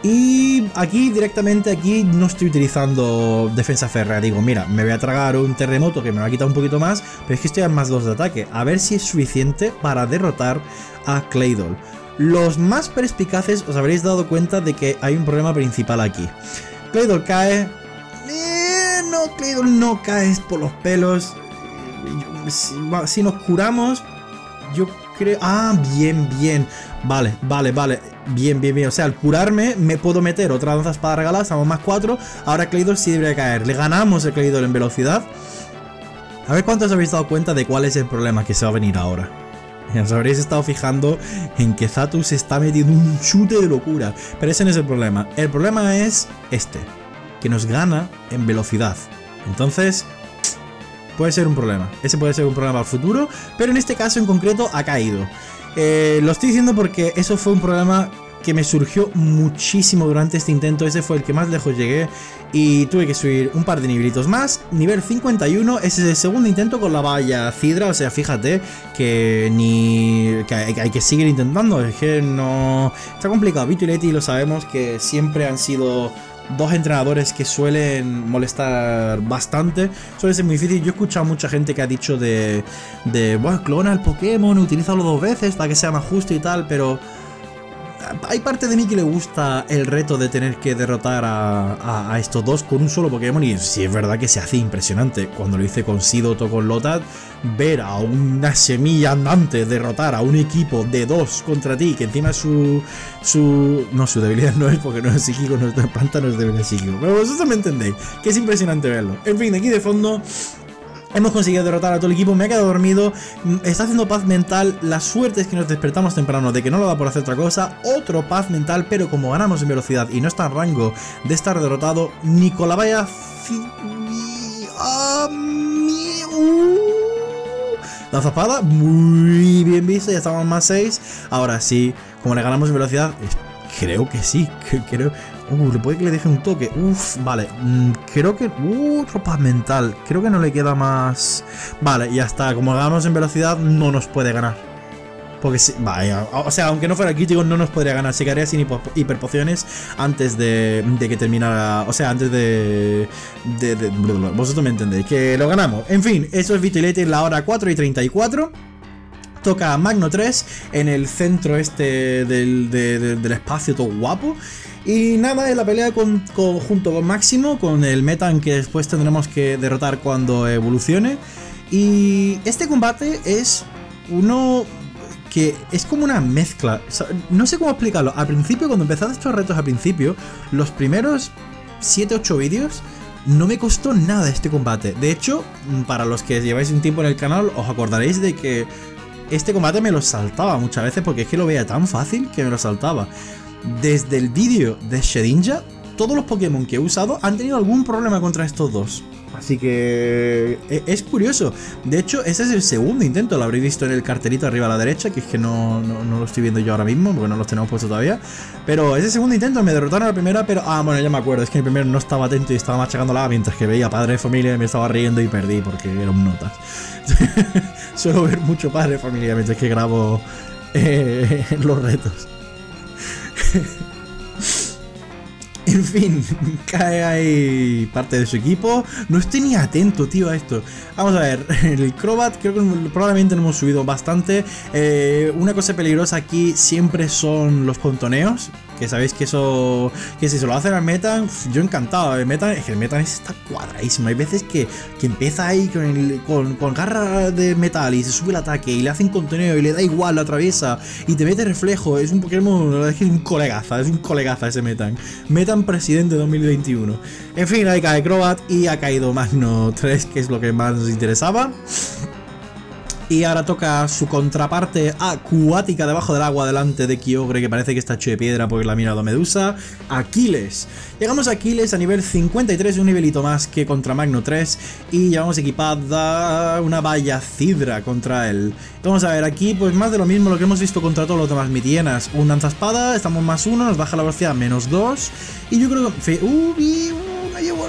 y aquí directamente, aquí no estoy utilizando defensa férrea, digo, mira, me voy a tragar un terremoto que me lo ha quitado un poquito más, pero es que estoy a más dos de ataque, a ver si es suficiente para derrotar a Claydol. Los más perspicaces os habréis dado cuenta de que hay un problema principal aquí. Claydol cae... Eh, no, Claydol no caes por los pelos. Si, si nos curamos, yo creo... Ah, bien, bien. Vale, vale, vale. Bien, bien, bien. O sea, al curarme me puedo meter otra danza espada regalada, estamos más cuatro. Ahora Claydol sí debería caer. Le ganamos a Claydol en velocidad. A ver cuántos os habéis dado cuenta de cuál es el problema que se va a venir ahora. Os habréis estado fijando en que Zatu se está metiendo un chute de locura. Pero ese no es el problema. El problema es este, que nos gana en velocidad. Entonces, puede ser un problema. Ese puede ser un problema al futuro, pero en este caso en concreto ha caído. Eh, lo estoy diciendo porque eso fue un problema que me surgió muchísimo durante este intento. Ese fue el que más lejos llegué y tuve que subir un par de nivelitos más. Nivel cincuenta y uno, ese es el segundo intento con la valla Cidra. O sea, fíjate que ni que hay, hay que seguir intentando. Es que no... Está complicado. Vito y Leti lo sabemos que siempre han sido dos entrenadores que suelen molestar bastante. Suele ser muy difícil. Yo he escuchado mucha gente que ha dicho de... de bueno, clona el Pokémon, utilízalo dos veces para que sea más justo y tal, pero... Hay parte de mí que le gusta el reto de tener que derrotar a, a, a estos dos con un solo Pokémon. Y sí, es verdad que se hace impresionante. Cuando lo hice con Sealeo o con Lotad, ver a una semilla andante derrotar a un equipo de dos contra ti, que encima su... su no, su debilidad no es porque no es psíquico, no es de planta, no es debilidad psíquico. Pero vosotros me entendéis, que es impresionante verlo. En fin, de aquí de fondo... Hemos conseguido derrotar a todo el equipo, me ha quedado dormido, está haciendo paz mental, la suerte es que nos despertamos temprano de que no lo da por hacer otra cosa, otro paz mental, pero como ganamos en velocidad y no está en rango de estar derrotado, Nicolabaya... La zapada, muy bien vista, ya estamos más seis, ahora sí, como le ganamos en velocidad... Creo que sí, que, creo... Uh, le puede que le deje un toque. Uf, vale. Mm, creo que... Uh, tropa mental. Creo que no le queda más... Vale, ya está. Como ganamos en velocidad, no nos puede ganar. Porque sí... Vaya. O sea, aunque no fuera crítico, no nos podría ganar. Se quedaría sin hiperpociones antes de, de que terminara... O sea, antes de... de, de, de vosotros me entendéis. Que lo ganamos. En fin, eso es Vito y Leti en la hora cuatro y treinta y cuatro. Toca a Magno tres en el centro este del, de, de, del espacio todo guapo. Y nada, es la pelea con, con, junto con Máximo, con el Metan que después tendremos que derrotar cuando evolucione. Y este combate es uno que es como una mezcla. O sea, no sé cómo explicarlo. Al principio, cuando empezaba estos retos al principio, los primeros siete ocho vídeos... No me costó nada este combate. De hecho, para los que lleváis un tiempo en el canal, os acordaréis de que este combate me lo saltaba muchas veces porque es que lo veía tan fácil que me lo saltaba. Desde el vídeo de Shedinja, todos los Pokémon que he usado han tenido algún problema contra estos dos. Así que es curioso. De hecho, ese es el segundo intento. Lo habréis visto en el cartelito arriba a la derecha, que es que no, no, no lo estoy viendo yo ahora mismo, porque no los tenemos puesto todavía. Pero ese segundo intento me derrotaron a la primera, pero... Ah, bueno, ya me acuerdo. Es que en el primero no estaba atento y estaba machacando la A, mientras que veía Padre de Familia y me estaba riendo y perdí, porque eran notas. Suelo ver mucho Padre de Familia mientras que grabo eh, los retos. En fin, cae ahí parte de su equipo. No estoy ni atento, tío, a esto. Vamos a ver, el Crobat creo que probablemente lo hemos subido bastante. Eh, una cosa peligrosa aquí siempre son los pontoneos. Que sabéis que eso, que si se lo hacen al Metan, yo encantado. El Metan, es que el Metan está cuadradísimo. Hay veces que, que empieza ahí con, el, con, con garra de metal y se sube el ataque y le hacen contoneo y le da igual, lo atraviesa y te mete reflejo. Es un Pokémon, la verdad es que es un colegaza, es un colegaza ese Metan. Metan presidente dos mil veintiuno. En fin, ahí cae Crobat y ha caído Magno tres, que es lo que más nos interesaba. Y ahora toca su contraparte acuática debajo del agua, delante de Kyogre, que parece que está hecho de piedra porque la ha mirado Medusa. Aquiles. Llegamos a Aquiles a nivel cincuenta y tres, un nivelito más que contra Magno tres. Y llevamos equipada una valla Cidra contra él. Vamos a ver, aquí pues más de lo mismo, lo que hemos visto contra todos los demás mitienas. Un lanzaspada, estamos más uno, nos baja la velocidad menos dos. Y yo creo que... ¡Uy! Uh, ¡Me llevo!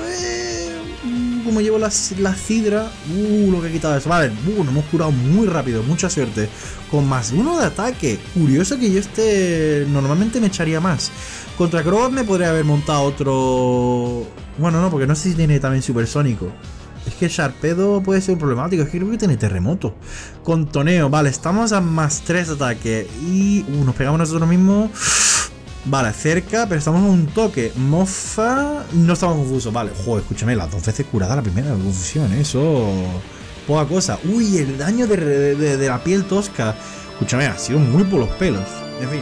Como llevo la, la cidra, uh, lo que he quitado eso, vale, uh, nos hemos curado muy rápido, mucha suerte, con más uno de ataque, curioso que yo este normalmente me echaría más. Contra Crobat me podría haber montado otro, bueno no, porque no sé si tiene también supersónico, es que Sharpedo puede ser problemático, es que creo que tiene terremoto. Contoneo, vale, estamos a más tres de ataque y uh, nos pegamos nosotros mismos. Vale, cerca, pero estamos a un toque. Mofa, no estamos confusos. Vale, joder, escúchame, las dos veces curada la primera confusión, eso... Poca cosa. Uy, el daño de, de, de la piel tosca. Escúchame, ha sido muy por los pelos. En fin.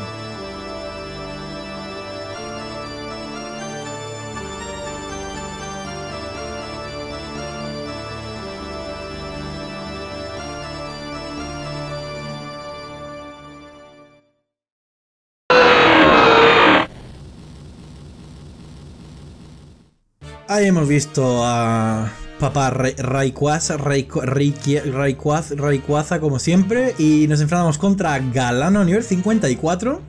Ahí hemos visto a papá Rayquaza, Rayquaza, Rayquaza como siempre, y nos enfrentamos contra Galano a nivel cincuenta y cuatro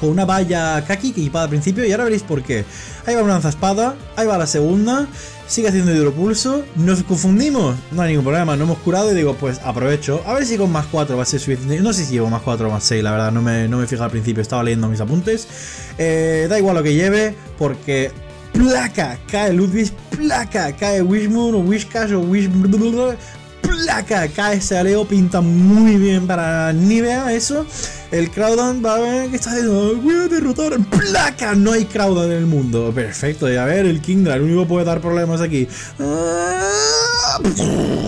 con una valla Kaki que equipada al principio y ahora veréis por qué. Ahí va una lanzaspada, ahí va la segunda, sigue haciendo hidropulso, nos confundimos, no hay ningún problema, no hemos curado y digo pues aprovecho, a ver si con más cuatro va a ser suficiente, no sé si llevo más cuatro o más seis, la verdad no me, no me fijé al principio, estaba leyendo mis apuntes, eh, da igual lo que lleve porque... Placa, cae Ludwig, placa, cae Wishmoon o Wishcash o Wish... Placa, cae Sealeo, pinta muy bien para Nivea eso. El Crowdon va a ver que está haciendo, voy a derrotar, placa, no hay Crowdon en el mundo. Perfecto, y a ver, el Kingdra, el único que puede dar problemas aquí.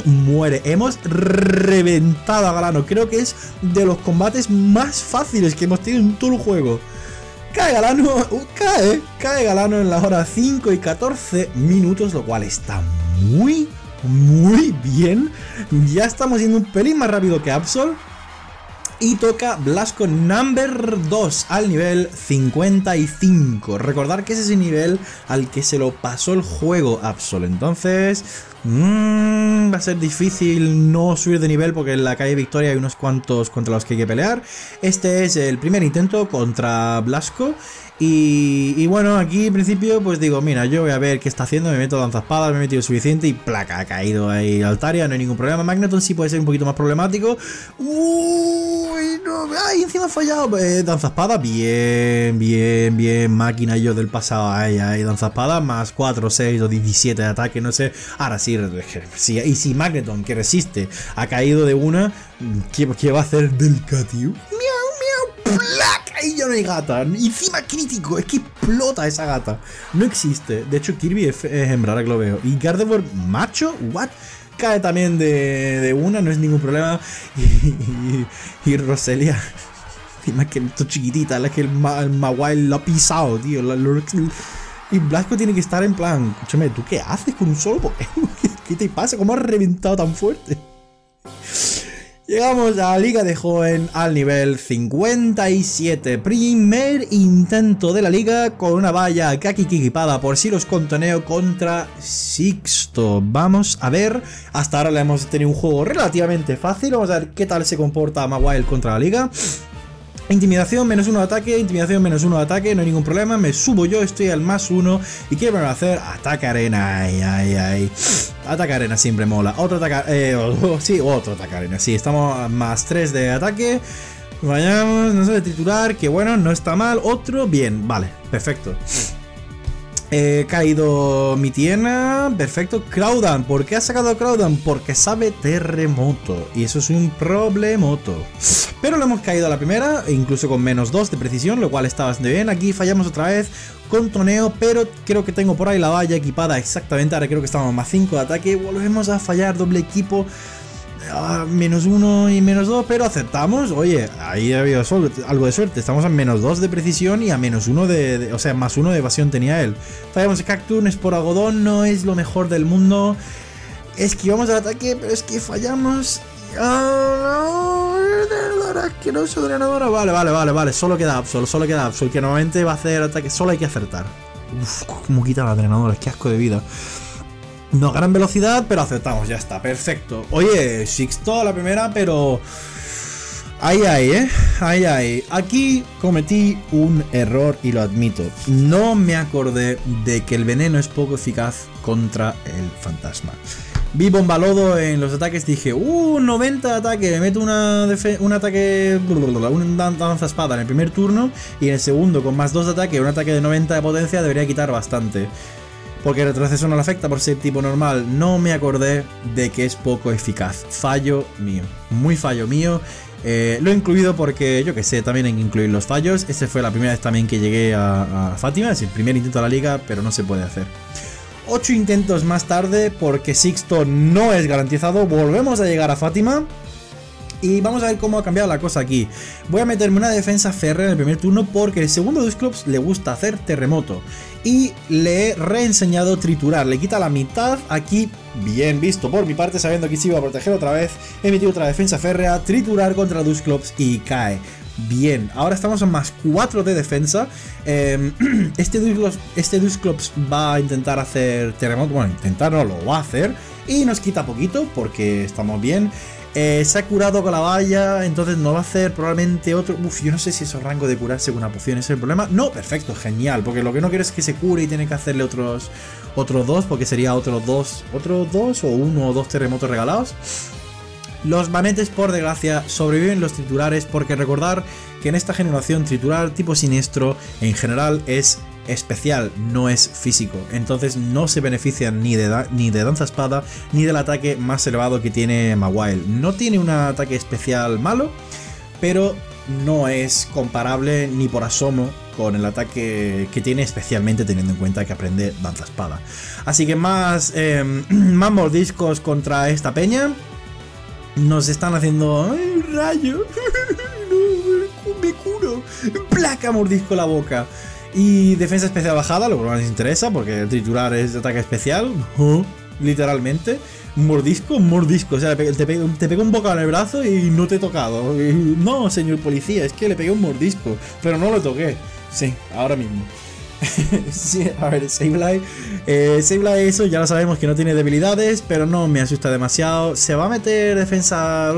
Muere, hemos reventado a Galano, creo que es de los combates más fáciles que hemos tenido en todo el juego. Cae Galano, uh, cae, cae Galano en la hora cinco y catorce minutos, lo cual está muy, muy bien. Ya estamos yendo un pelín más rápido que Absol. Y toca Blasco Number dos al nivel cincuenta y cinco. Recordar que ese es el nivel al que se lo pasó el juego Absol. Entonces, mmm, va a ser difícil no subir de nivel porque en la calle Victoria hay unos cuantos contra los que hay que pelear. Este es el primer intento contra Blasco. Y, y bueno, aquí en principio pues digo, mira, yo voy a ver qué está haciendo, me meto lanzaespadas, me he metido suficiente y placa, ha caído ahí Altaria, no hay ningún problema. Magneton sí puede ser un poquito más problemático. Uy, no, ay, encima ha fallado, eh, danzaespada, bien, bien, bien, máquina yo del pasado, ay, ay, danzaespada, más cuatro, seis o diecisiete de ataque, no sé, ahora sí, sí y si Magneton, que resiste, ha caído de una, ¿qué, qué va a hacer del Catiu? ¡Placa! Y ya no hay gata. Encima crítico. Es que explota esa gata. No existe. De hecho, Kirby es hembra, ahora que lo veo. Y Gardevoir, macho. ¿What? Cae también de, de una. No es ningún problema. Y, y, y Roselia. Encima que esto chiquitita. La que el, Ma, el Mawile lo ha pisado, tío. La, lo, y Blasco tiene que estar en plan. Escúchame, ¿tú qué haces con un solo Pokémon? ¿Qué te pasa? ¿Cómo has reventado tan fuerte? Llegamos a la Liga de Joven al nivel cincuenta y siete, primer intento de la liga con una valla Kaki equipada por si los contoneo contra Sixto. Vamos a ver, hasta ahora le hemos tenido un juego relativamente fácil, vamos a ver qué tal se comporta Mawile contra la liga. Intimidación menos uno de ataque, intimidación menos uno de ataque, no hay ningún problema, me subo yo, estoy al más uno y quiero hacer ataque arena, ay, ay, ay, ataque arena siempre mola, otro ataque, eh, oh, sí, otro ataque arena, sí, estamos a más tres de ataque, vayamos, no sé, de titular, que bueno, no está mal, otro, bien, vale, perfecto. Eh, caído mi tienda, perfecto. Crowdon, ¿por qué ha sacado Crowdon? Porque sabe terremoto y eso es un problemoto. Pero lo hemos caído a la primera, incluso con menos dos de precisión, lo cual está bastante bien. Aquí fallamos otra vez con troneo, pero creo que tengo por ahí la valla equipada exactamente. Ahora creo que estamos más cinco de ataque, volvemos a fallar, doble equipo. Ah, menos uno y menos dos, pero aceptamos. Oye, ahí ha habido algo de suerte. Estamos a menos dos de precisión y a menos uno de, de... O sea, más uno de evasión tenía él. Fallamos el Cactus, es por algodón, no es lo mejor del mundo. Esquivamos el ataque, pero es que fallamos. Ah, no, asqueroso, drenadora. Vale, vale, vale, vale. Solo queda Absol, solo queda Absol, que normalmente va a hacer ataque. Solo hay que acertar. Uf, cómo quita la drenadora, qué asco de vida. No gran velocidad, pero aceptamos, ya está, perfecto. Oye, Sixto a la primera, pero... Ahí, ahí, ¿eh? Ahí, ahí. Aquí cometí un error y lo admito. No me acordé de que el veneno es poco eficaz contra el fantasma. Vi bombalodo en los ataques, dije, ¡uh! noventa de ataque, me meto una un ataque... un danza espada en el primer turno y en el segundo con más dos de ataque, un ataque de noventa de potencia debería quitar bastante. Porque el retroceso no le afecta por ser tipo normal. No me acordé de que es poco eficaz. Fallo mío. Muy fallo mío. Eh, lo he incluido porque, yo que sé, también hay que incluir los fallos. Esta fue la primera vez también que llegué a, a Fátima. Es el primer intento de la liga, pero no se puede hacer. Ocho intentos más tarde, porque Sixto no es garantizado. Volvemos a llegar a Fátima. Y vamos a ver cómo ha cambiado la cosa aquí. Voy a meterme una defensa férrea en el primer turno porque el segundo Dusclops le gusta hacer terremoto. Y le he reenseñado triturar. Le quita la mitad aquí. Bien visto por mi parte, sabiendo que se iba a proteger otra vez. He metido otra defensa férrea, triturar contra Dusclops y cae. Bien, ahora estamos a más cuatro de defensa. eh, Este Dusclops, este Dusclops va a intentar hacer terremoto. Bueno, intentar no, lo va a hacer. Y nos quita poquito porque estamos bien. Eh, se ha curado con la valla, entonces no va a hacer probablemente otro... Uf, yo no sé si eso rango de curarse con una poción es el problema. No, perfecto, genial, porque lo que no quiero es que se cure y tiene que hacerle otros otros dos, porque sería otros dos, otros dos o uno o dos terremotos regalados. Los manetes, por desgracia, sobreviven los triturares, porque recordar que en esta generación triturar tipo siniestro en general es... especial, no es físico, entonces no se benefician ni de, ni de danza espada ni del ataque más elevado que tiene Mawile. No tiene un ataque especial malo, pero no es comparable ni por asomo con el ataque que tiene, especialmente teniendo en cuenta que aprende danza espada. Así que más, eh, más mordiscos contra esta peña. Nos están haciendo... ¡Ay, rayo! ¡Me curo! ¡Placa, mordisco la boca! Y defensa especial bajada, lo que más les interesa, porque el triturar es ataque especial, uh, literalmente. Mordisco, mordisco, o sea, te pego, te pego un bocado en el brazo y no te he tocado. No, señor policía, es que le pegué un mordisco, pero no lo toqué. Sí, ahora mismo. Sí, a ver, Sableye. Eh, Sableye, eso ya lo sabemos que no tiene debilidades, pero no me asusta demasiado. Se va a meter defensa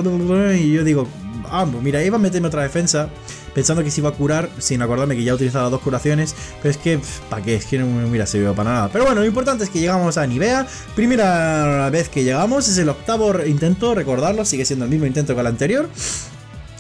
y yo digo, ah, pues mira, iba a meterme otra defensa. Pensando que se iba a curar, sin acordarme que ya he utilizado las dos curaciones. Pero es que, ¿para qué? Es que no me ha servido para nada. Pero bueno, lo importante es que llegamos a Nivea. Primera vez que llegamos, es el octavo intento, recordarlo, sigue siendo el mismo intento que el anterior.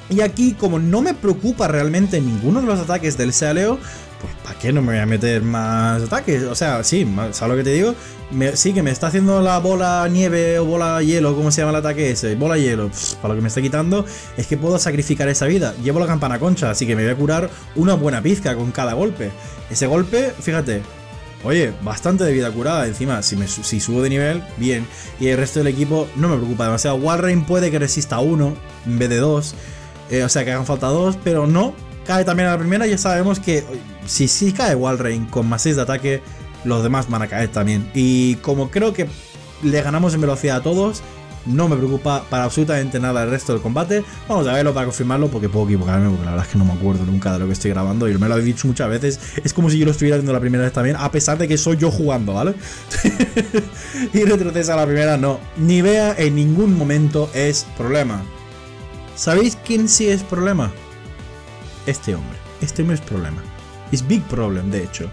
Y aquí, como no me preocupa realmente ninguno de los ataques del Sealeo, pues ¿para qué no me voy a meter más ataques? O sea, sí, ¿sabes lo que te digo? Me, sí, que me está haciendo la bola nieve o bola hielo, ¿cómo se llama el ataque ese? Bola hielo, pff, para lo que me está quitando es que puedo sacrificar esa vida. Llevo la campana concha, así que me voy a curar una buena pizca con cada golpe. Ese golpe, fíjate, oye, bastante de vida curada. Encima, si, me, si subo de nivel, bien. Y el resto del equipo no me preocupa demasiado. Walrein puede que resista uno en vez de dos. Eh, o sea, que hagan falta dos, pero no. Cae también a la primera, ya sabemos que si, si cae Walrein con más seis de ataque, los demás van a caer también. Y como creo que le ganamos en velocidad a todos, no me preocupa para absolutamente nada el resto del combate. Vamos a verlo para confirmarlo, porque puedo equivocarme, porque la verdad es que no me acuerdo nunca de lo que estoy grabando. Y me lo habéis dicho muchas veces, es como si yo lo estuviera viendo la primera vez también, a pesar de que soy yo jugando, ¿vale? Y retrocesa a la primera, no. Nivea en ningún momento es problema. ¿Sabéis quién sí es problema? Este hombre, este hombre es problema. Es big problem, de hecho.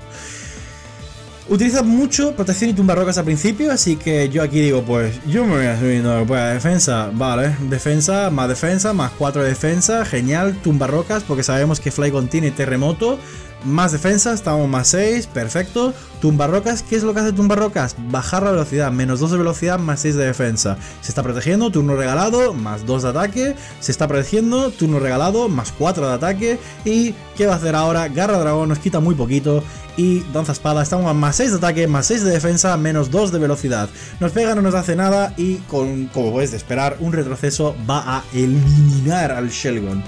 Utiliza mucho protección y tumbarrocas al principio, así que yo aquí digo, pues yo me voy a subir no, pues, defensa, vale, defensa, más defensa, más cuatro de defensa, genial, tumbarrocas, porque sabemos que Flygon tiene terremoto, Más defensa, estamos más seis, perfecto. Tumbarrocas, ¿qué es lo que hace Tumbarrocas? Bajar la velocidad, menos dos de velocidad, más seis de defensa. Se está protegiendo, turno regalado, más dos de ataque. Se está protegiendo, turno regalado, más cuatro de ataque. ¿Y qué va a hacer ahora? Garra Dragón, nos quita muy poquito. Y Danza Espada, estamos a más seis de ataque, más seis de defensa, menos dos de velocidad. Nos pega, no nos hace nada y, con, como puedes esperar, un retroceso va a eliminar al Shelgon.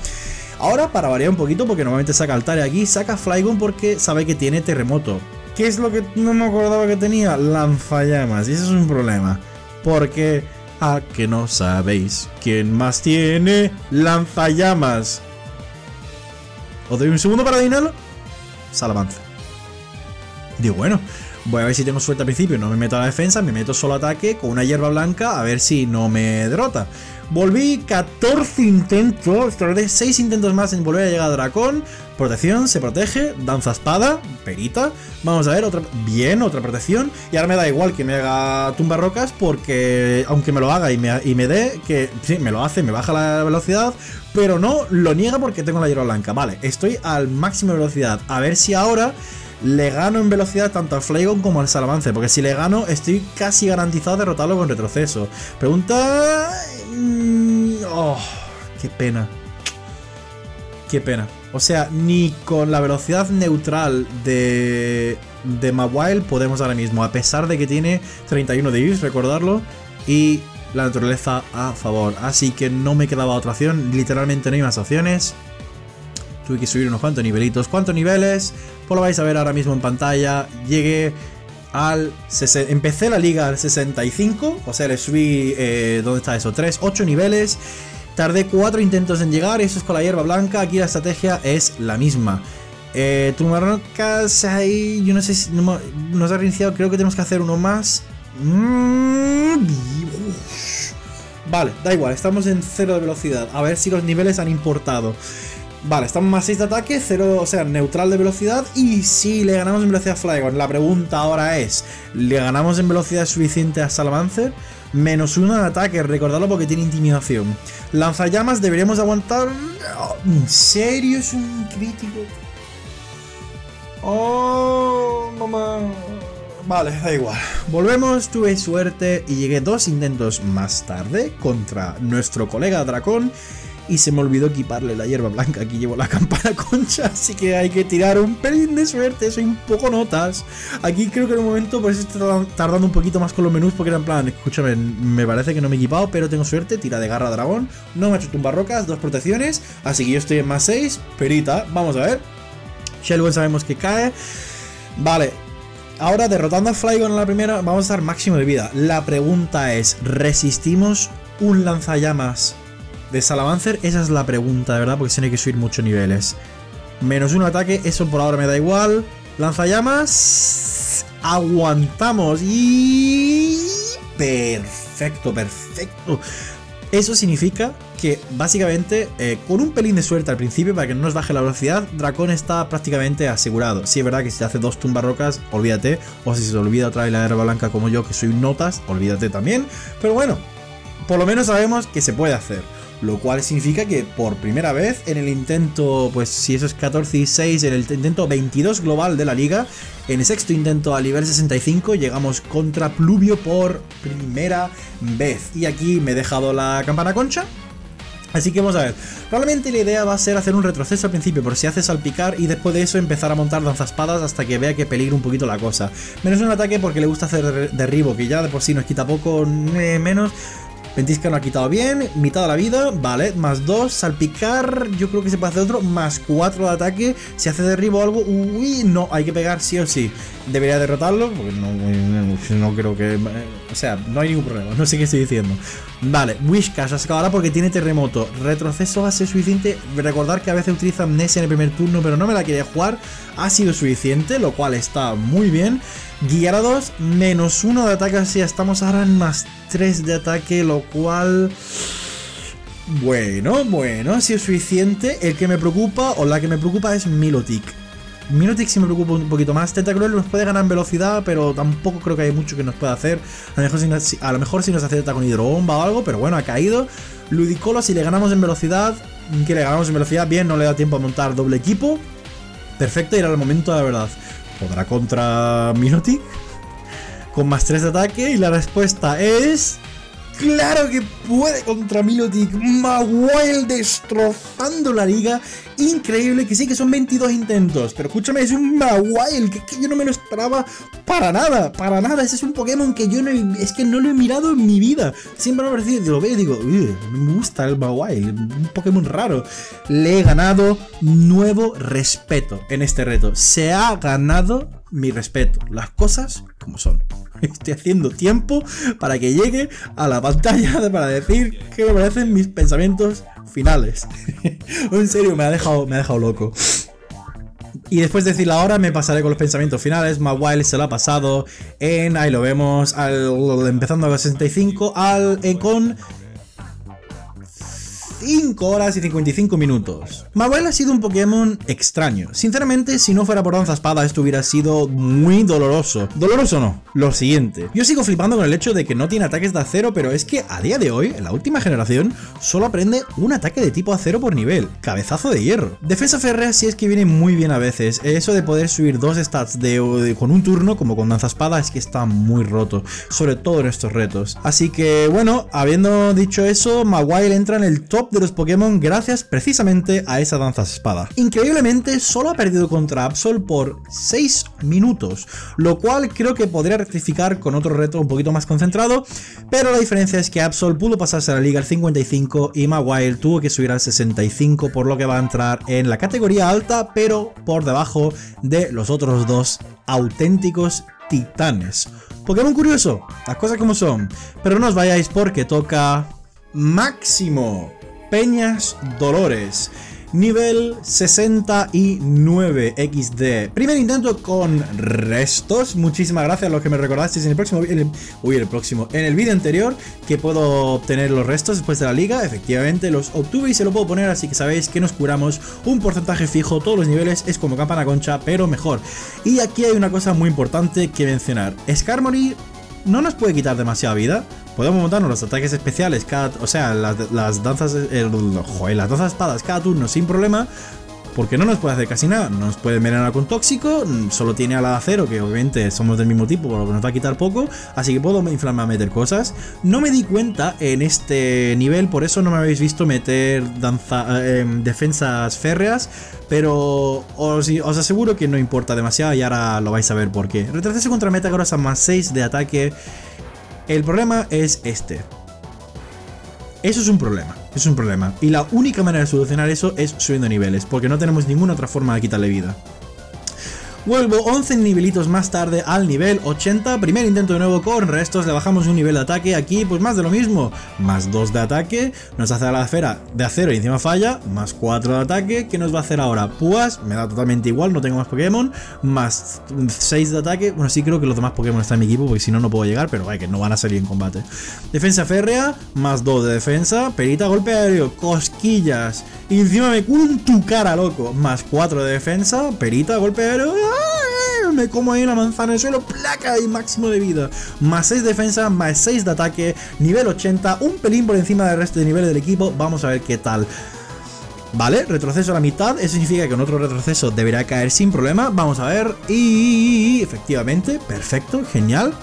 Ahora, para variar un poquito, porque normalmente saca Altaria aquí, saca Flygon porque sabe que tiene Terremoto. ¿Qué es lo que no me acordaba que tenía? Lanzallamas, y eso es un problema. Porque, a que no sabéis, ¿quién más tiene lanzallamas? ¿Os doy un segundo para adivinarlo? Salamence. Digo, bueno, voy a ver si tengo suerte al principio, no me meto a la defensa, me meto solo ataque con una hierba blanca, a ver si no me derrota. Volví catorce intentos, tardé seis intentos más en volver a llegar a Dracón. Protección, se protege, Danza Espada, perita. Vamos a ver, otra, bien, otra protección. Y ahora me da igual que me haga tumbar rocas, porque aunque me lo haga y me, y me dé, que sí, me lo hace, me baja la velocidad, pero no, lo niega porque tengo la hierba blanca. Vale, estoy al máximo de velocidad, a ver si ahora le gano en velocidad tanto al Flygon como al Salamence, porque si le gano estoy casi garantizado derrotarlo con retroceso. Pregunta... Oh, qué pena. Qué pena. O sea, ni con la velocidad neutral de, de Mawile podemos ahora mismo, a pesar de que tiene treinta y uno de I V, recordarlo, y la naturaleza a favor. Así que no me quedaba otra opción, literalmente no hay más opciones. Tuve que subir unos cuantos nivelitos. ¿Cuántos niveles? Pues lo vais a ver ahora mismo en pantalla. Llegué al... Empecé la liga al sesenta y cinco. O sea, le subí... Eh, ¿Dónde está eso? tres, ocho niveles. Tardé cuatro intentos en llegar. Eso es con la hierba blanca. Aquí la estrategia es la misma. Eh, Tumbarrocas ahí... Yo no sé si... No, nos ha reiniciado. Creo que tenemos que hacer uno más. Vale, da igual. Estamos en cero de velocidad. A ver si los niveles han importado. Vale, estamos más seis de ataque, cero, o sea, neutral de velocidad. Y si le ganamos en velocidad a Flygon, la pregunta ahora es: ¿le ganamos en velocidad suficiente a Salamence? Menos uno en ataque, recordadlo porque tiene intimidación. Lanzallamas, deberíamos aguantar. Oh, ¿en serio es un crítico? Oh, mamá. Vale, da igual. Volvemos, tuve suerte y llegué dos intentos más tarde contra nuestro colega Dracón. Y se me olvidó equiparle la hierba blanca. Aquí llevo la campana concha, así que hay que tirar un pelín de suerte. Soy un poco notas. Aquí creo que en un momento pues estoy tardando un poquito más con los menús, porque era en plan, escúchame, me parece que no me he equipado, pero tengo suerte. Tira de garra dragón, no me ha hecho tumbarrocas, dos protecciones, así que yo estoy en más seis. Perita, vamos a ver. Shelgon sabemos que cae. Vale, ahora derrotando a Flygon en la primera, vamos a dar máximo de vida. La pregunta es, ¿resistimos un lanzallamas de Salamancer? Esa es la pregunta, de verdad, porque tiene que subir muchos niveles. Menos un ataque, eso por ahora me da igual. Lanzallamas. Aguantamos. Y... perfecto, perfecto. Eso significa que básicamente eh, con un pelín de suerte al principio, para que no nos baje la velocidad, Dracón está prácticamente asegurado. Sí, es verdad que si te hace dos tumbarrocas, olvídate. O si se te olvida otra vez la hierba blanca como yo, que soy notas, olvídate también. Pero bueno, por lo menos sabemos que se puede hacer, lo cual significa que por primera vez en el intento, pues si eso es catorce y seis, en el intento veintidós global de la liga, en el sexto intento al nivel sesenta y cinco, llegamos contra Pluvio por primera vez. Y aquí me he dejado la campana concha. Así que vamos a ver, probablemente la idea va a ser hacer un retroceso al principio por si hace salpicar, y después de eso empezar a montar danzaspadas hasta que vea que peligra un poquito la cosa. Menos un ataque porque le gusta hacer derribo, que ya de por sí nos quita poco, eh, menos... Ventisca no ha quitado bien, mitad de la vida, vale, más dos, salpicar, yo creo que se puede hacer otro, más cuatro de ataque, si hace derribo o algo, uy, no, hay que pegar sí o sí. Debería derrotarlo, porque no, no, no creo que... O sea, no hay ningún problema, no sé qué estoy diciendo. Vale, Wishcash ha sacado ahora porque tiene terremoto, retroceso va a ser suficiente, recordar que a veces utiliza amnesia en el primer turno, pero no me la quería jugar, ha sido suficiente, lo cual está muy bien. Guiar a dos, menos uno de ataque, así estamos ahora en más tres de ataque, lo cual... Bueno, bueno, si es suficiente. El que me preocupa, o la que me preocupa, es Milotic. Milotic sí me preocupa un poquito más. Tentacruel nos puede ganar en velocidad, pero tampoco creo que hay mucho que nos pueda hacer. A lo mejor si nos, a lo mejor si nos acepta con hidrobomba o algo, pero bueno, ha caído. Ludicolo, si le ganamos en velocidad, que le ganamos en velocidad, bien, no le da tiempo a montar doble equipo. perfecta y era el momento de la verdad. ¿Podrá contra Mirotic? Con más tres de ataque y la respuesta es... ¡Claro que puede contra Milotic! Mawile destrozando la liga. Increíble, que sí que son veintidós intentos. Pero escúchame, es un Mawile que, que yo no me lo esperaba para nada. Para nada, ese es un Pokémon que yo no he, es que no lo he mirado en mi vida. Siempre me ha parecido, lo veo y digo, me gusta el Mawile, un Pokémon raro. Le he ganado nuevo respeto en este reto. Se ha ganado mi respeto. Las cosas como son. Estoy haciendo tiempo para que llegue a la pantalla para decir qué me parecen mis pensamientos finales. En serio, me ha dejado, me ha dejado loco. Y después de decirla ahora, me pasaré con los pensamientos finales. Mawile se lo ha pasado en... Ahí lo vemos. Al, empezando a los sesenta y cinco. Al, eh, con... cinco horas y cincuenta y cinco minutos. Mawile ha sido un Pokémon extraño. Sinceramente, si no fuera por Danza Espada, esto hubiera sido muy doloroso. ¿Doloroso no? Lo siguiente. Yo sigo flipando con el hecho de que no tiene ataques de acero, pero es que a día de hoy, en la última generación, solo aprende un ataque de tipo acero por nivel. Cabezazo de hierro. Defensa férrea sí es que viene muy bien a veces. Eso de poder subir dos stats de, de, con un turno, como con Danza Espada, es que está muy roto. Sobre todo en estos retos. Así que, bueno, habiendo dicho eso, Mawile entra en el top de los Pokémon gracias precisamente a esa Danza Espada. Increíblemente solo ha perdido contra Absol por seis minutos, lo cual creo que podría rectificar con otro reto un poquito más concentrado, pero la diferencia es que Absol pudo pasarse a la liga al cincuenta y cinco y Mawile tuvo que subir al sesenta y cinco, por lo que va a entrar en la categoría alta, pero por debajo de los otros dos auténticos titanes. Pokémon curioso, las cosas como son, pero no os vayáis porque toca Máximo Peñas Dolores, nivel sesenta y nueve equis de. Primer intento con restos. Muchísimas gracias a los que me recordasteis en el próximo en el, uy, el próximo, en el vídeo anterior, que puedo obtener los restos después de la liga. Efectivamente los obtuve y se lo puedo poner, así que sabéis que nos curamos un porcentaje fijo todos los niveles. Es como Campana Concha, pero mejor. Y aquí hay una cosa muy importante que mencionar. Skarmory no nos puede quitar demasiada vida. Podemos montarnos los ataques especiales, cada, o sea, las, las danzas el, joder, las danzas espadas cada turno sin problema, porque no nos puede hacer casi nada. No nos puede envenenar con tóxico, solo tiene ala de acero, que obviamente somos del mismo tipo, por lo que nos va a quitar poco, así que puedo inflarme a meter cosas. No me di cuenta en este nivel, por eso no me habéis visto meter danza, eh, defensas férreas, pero os, os aseguro que no importa demasiado y ahora lo vais a ver por qué. Retroceso contra meta grosa más seis de ataque. El problema es este. Eso es un problema, es un problema. Y la única manera de solucionar eso es subiendo niveles, porque no tenemos ninguna otra forma de quitarle vida. Vuelvo once nivelitos más tarde al nivel ochenta. Primer intento de nuevo con restos. Le bajamos un nivel de ataque. Aquí pues más de lo mismo. Más dos de ataque. Nos hace a la esfera de acero y encima falla. Más cuatro de ataque. ¿Qué nos va a hacer ahora? Púas. Me da totalmente igual. No tengo más Pokémon. Más seis de ataque. Bueno, sí creo que los demás Pokémon están en mi equipo, porque si no, no puedo llegar. Pero vaya, que no van a salir en combate. Defensa férrea. Más dos de defensa. Perita, golpe aéreo. Cosquillas. Y encima me curo un tu cara, loco. Más cuatro de defensa. Perita, golpe aéreo. Me como ahí una manzana en el suelo, placa y máximo de vida. Más seis de defensa, más seis de ataque, nivel ochenta, un pelín por encima del resto de niveles del equipo. Vamos a ver qué tal. Vale, retroceso a la mitad, eso significa que en otro retroceso deberá caer sin problema. Vamos a ver, y efectivamente, perfecto, genial.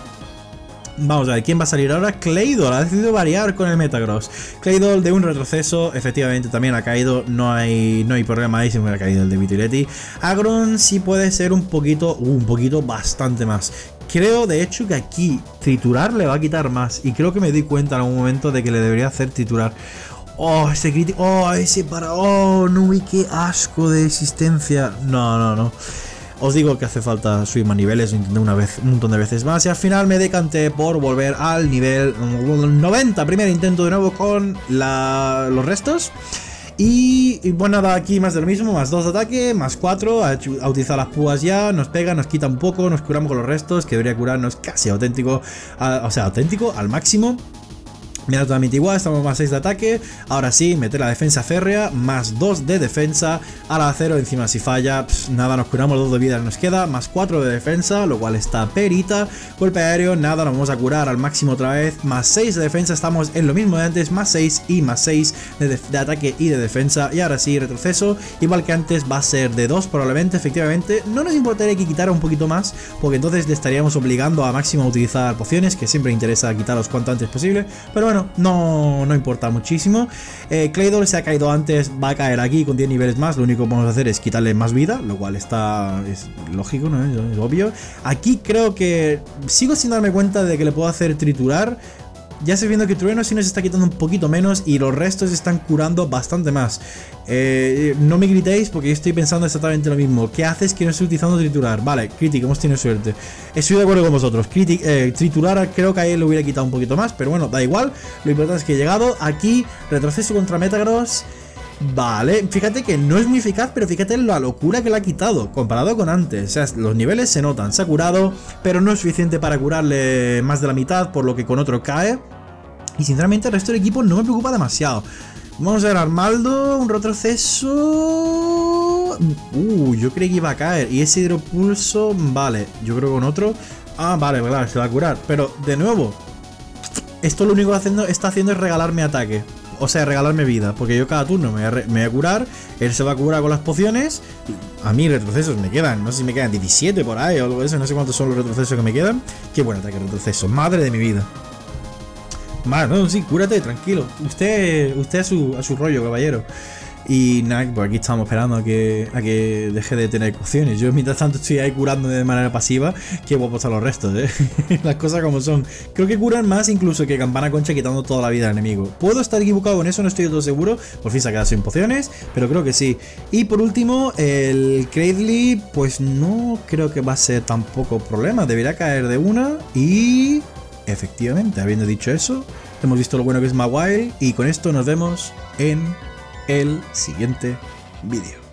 Vamos a ver quién va a salir ahora. Claydol ha decidido variar con el Metagross. Claydol de un retroceso, efectivamente también ha caído. No hay, no hay problema ahí si me hubiera caído el de Vito y Leti. Aggron sí puede ser un poquito, uh, un poquito bastante más. Creo de hecho que aquí triturar le va a quitar más. Y creo que me di cuenta en algún momento de que le debería hacer triturar. Oh, ese crítico. Oh, ese para. Oh, no, y qué asco de existencia. No, no, no. Os digo que hace falta subir más niveles, lo intenté una vez, un montón de veces más y al final me decanté por volver al nivel noventa. Primer intento de nuevo con la, los restos. Y, y bueno, nada, aquí más de lo mismo, más dos de ataque, más cuatro, ha, ha utilizado las púas ya, nos pega, nos quita un poco, nos curamos con los restos, que debería curarnos casi auténtico, a, o sea, auténtico al máximo. Me da totalmente igual, estamos más seis de ataque. Ahora sí, meter la defensa férrea, más dos de defensa. A la cero, encima si falla, pff, nada, nos curamos dos de vida, nos queda más cuatro de defensa, lo cual está perita. Golpe aéreo, nada, nos vamos a curar al máximo otra vez. Más seis de defensa, estamos en lo mismo de antes, más seis y más seis de, de ataque y de defensa. Y ahora sí, retroceso, igual que antes va a ser de dos probablemente, efectivamente. No nos importaría que quitara un poquito más, porque entonces le estaríamos obligando a máximo a utilizar pociones, que siempre interesa quitaros cuanto antes posible, pero bueno. Bueno, no, no importa muchísimo. eh, Claydol se ha caído antes, va a caer aquí con diez niveles más, lo único que vamos a hacer es quitarle más vida, lo cual está es lógico, ¿no? Es, es obvio. Aquí creo que sigo sin darme cuenta de que le puedo hacer triturar. Ya estoy viendo que Trueno sí nos está quitando un poquito menos y los restos están curando bastante más. Eh, no me gritéis porque yo estoy pensando exactamente lo mismo. ¿Qué haces que no estoy utilizando triturar? Vale, Critic, hemos tenido suerte. Estoy de acuerdo con vosotros. Critic, eh, triturar creo que ahí lo hubiera quitado un poquito más, pero bueno, da igual. Lo importante es que he llegado aquí, retroceso contra Metagross. Vale, fíjate que no es muy eficaz, pero fíjate la locura que le ha quitado comparado con antes. O sea, los niveles se notan, se ha curado, pero no es suficiente para curarle más de la mitad, por lo que con otro cae. Y sinceramente el resto del equipo no me preocupa demasiado. Vamos a ver, Armaldo, un retroceso. Uh, yo creí que iba a caer. Y ese hidropulso, vale, yo creo que con otro. Ah, vale, claro, se va a curar. Pero, de nuevo, esto lo único que haciendo, está haciendo es regalarme ataque. O sea, regalarme vida, porque yo cada turno me voy, a re me voy a curar, él se va a curar con las pociones. A mí retrocesos me quedan, no sé si me quedan diecisiete por ahí o algo de eso, no sé cuántos son los retrocesos que me quedan. Qué buen ataque retroceso, madre de mi vida. Bueno, no, sí, cúrate, tranquilo. Usted, usted a su, a su rollo, caballero. Y nada, pues aquí estamos esperando a que, a que deje de tener pociones. Yo mientras tanto estoy ahí curando de manera pasiva. Qué guapo están los restos, ¿eh? Las cosas como son. Creo que curan más incluso que Campana Concha quitando toda la vida al enemigo. Puedo estar equivocado en eso, no estoy todo seguro. Por fin se ha quedado sin pociones, pero creo que sí. Y por último, el Cradley, pues no creo que va a ser tampoco problema. Debería caer de una y... efectivamente, habiendo dicho eso, hemos visto lo bueno que es Mawile y con esto nos vemos en... el siguiente vídeo.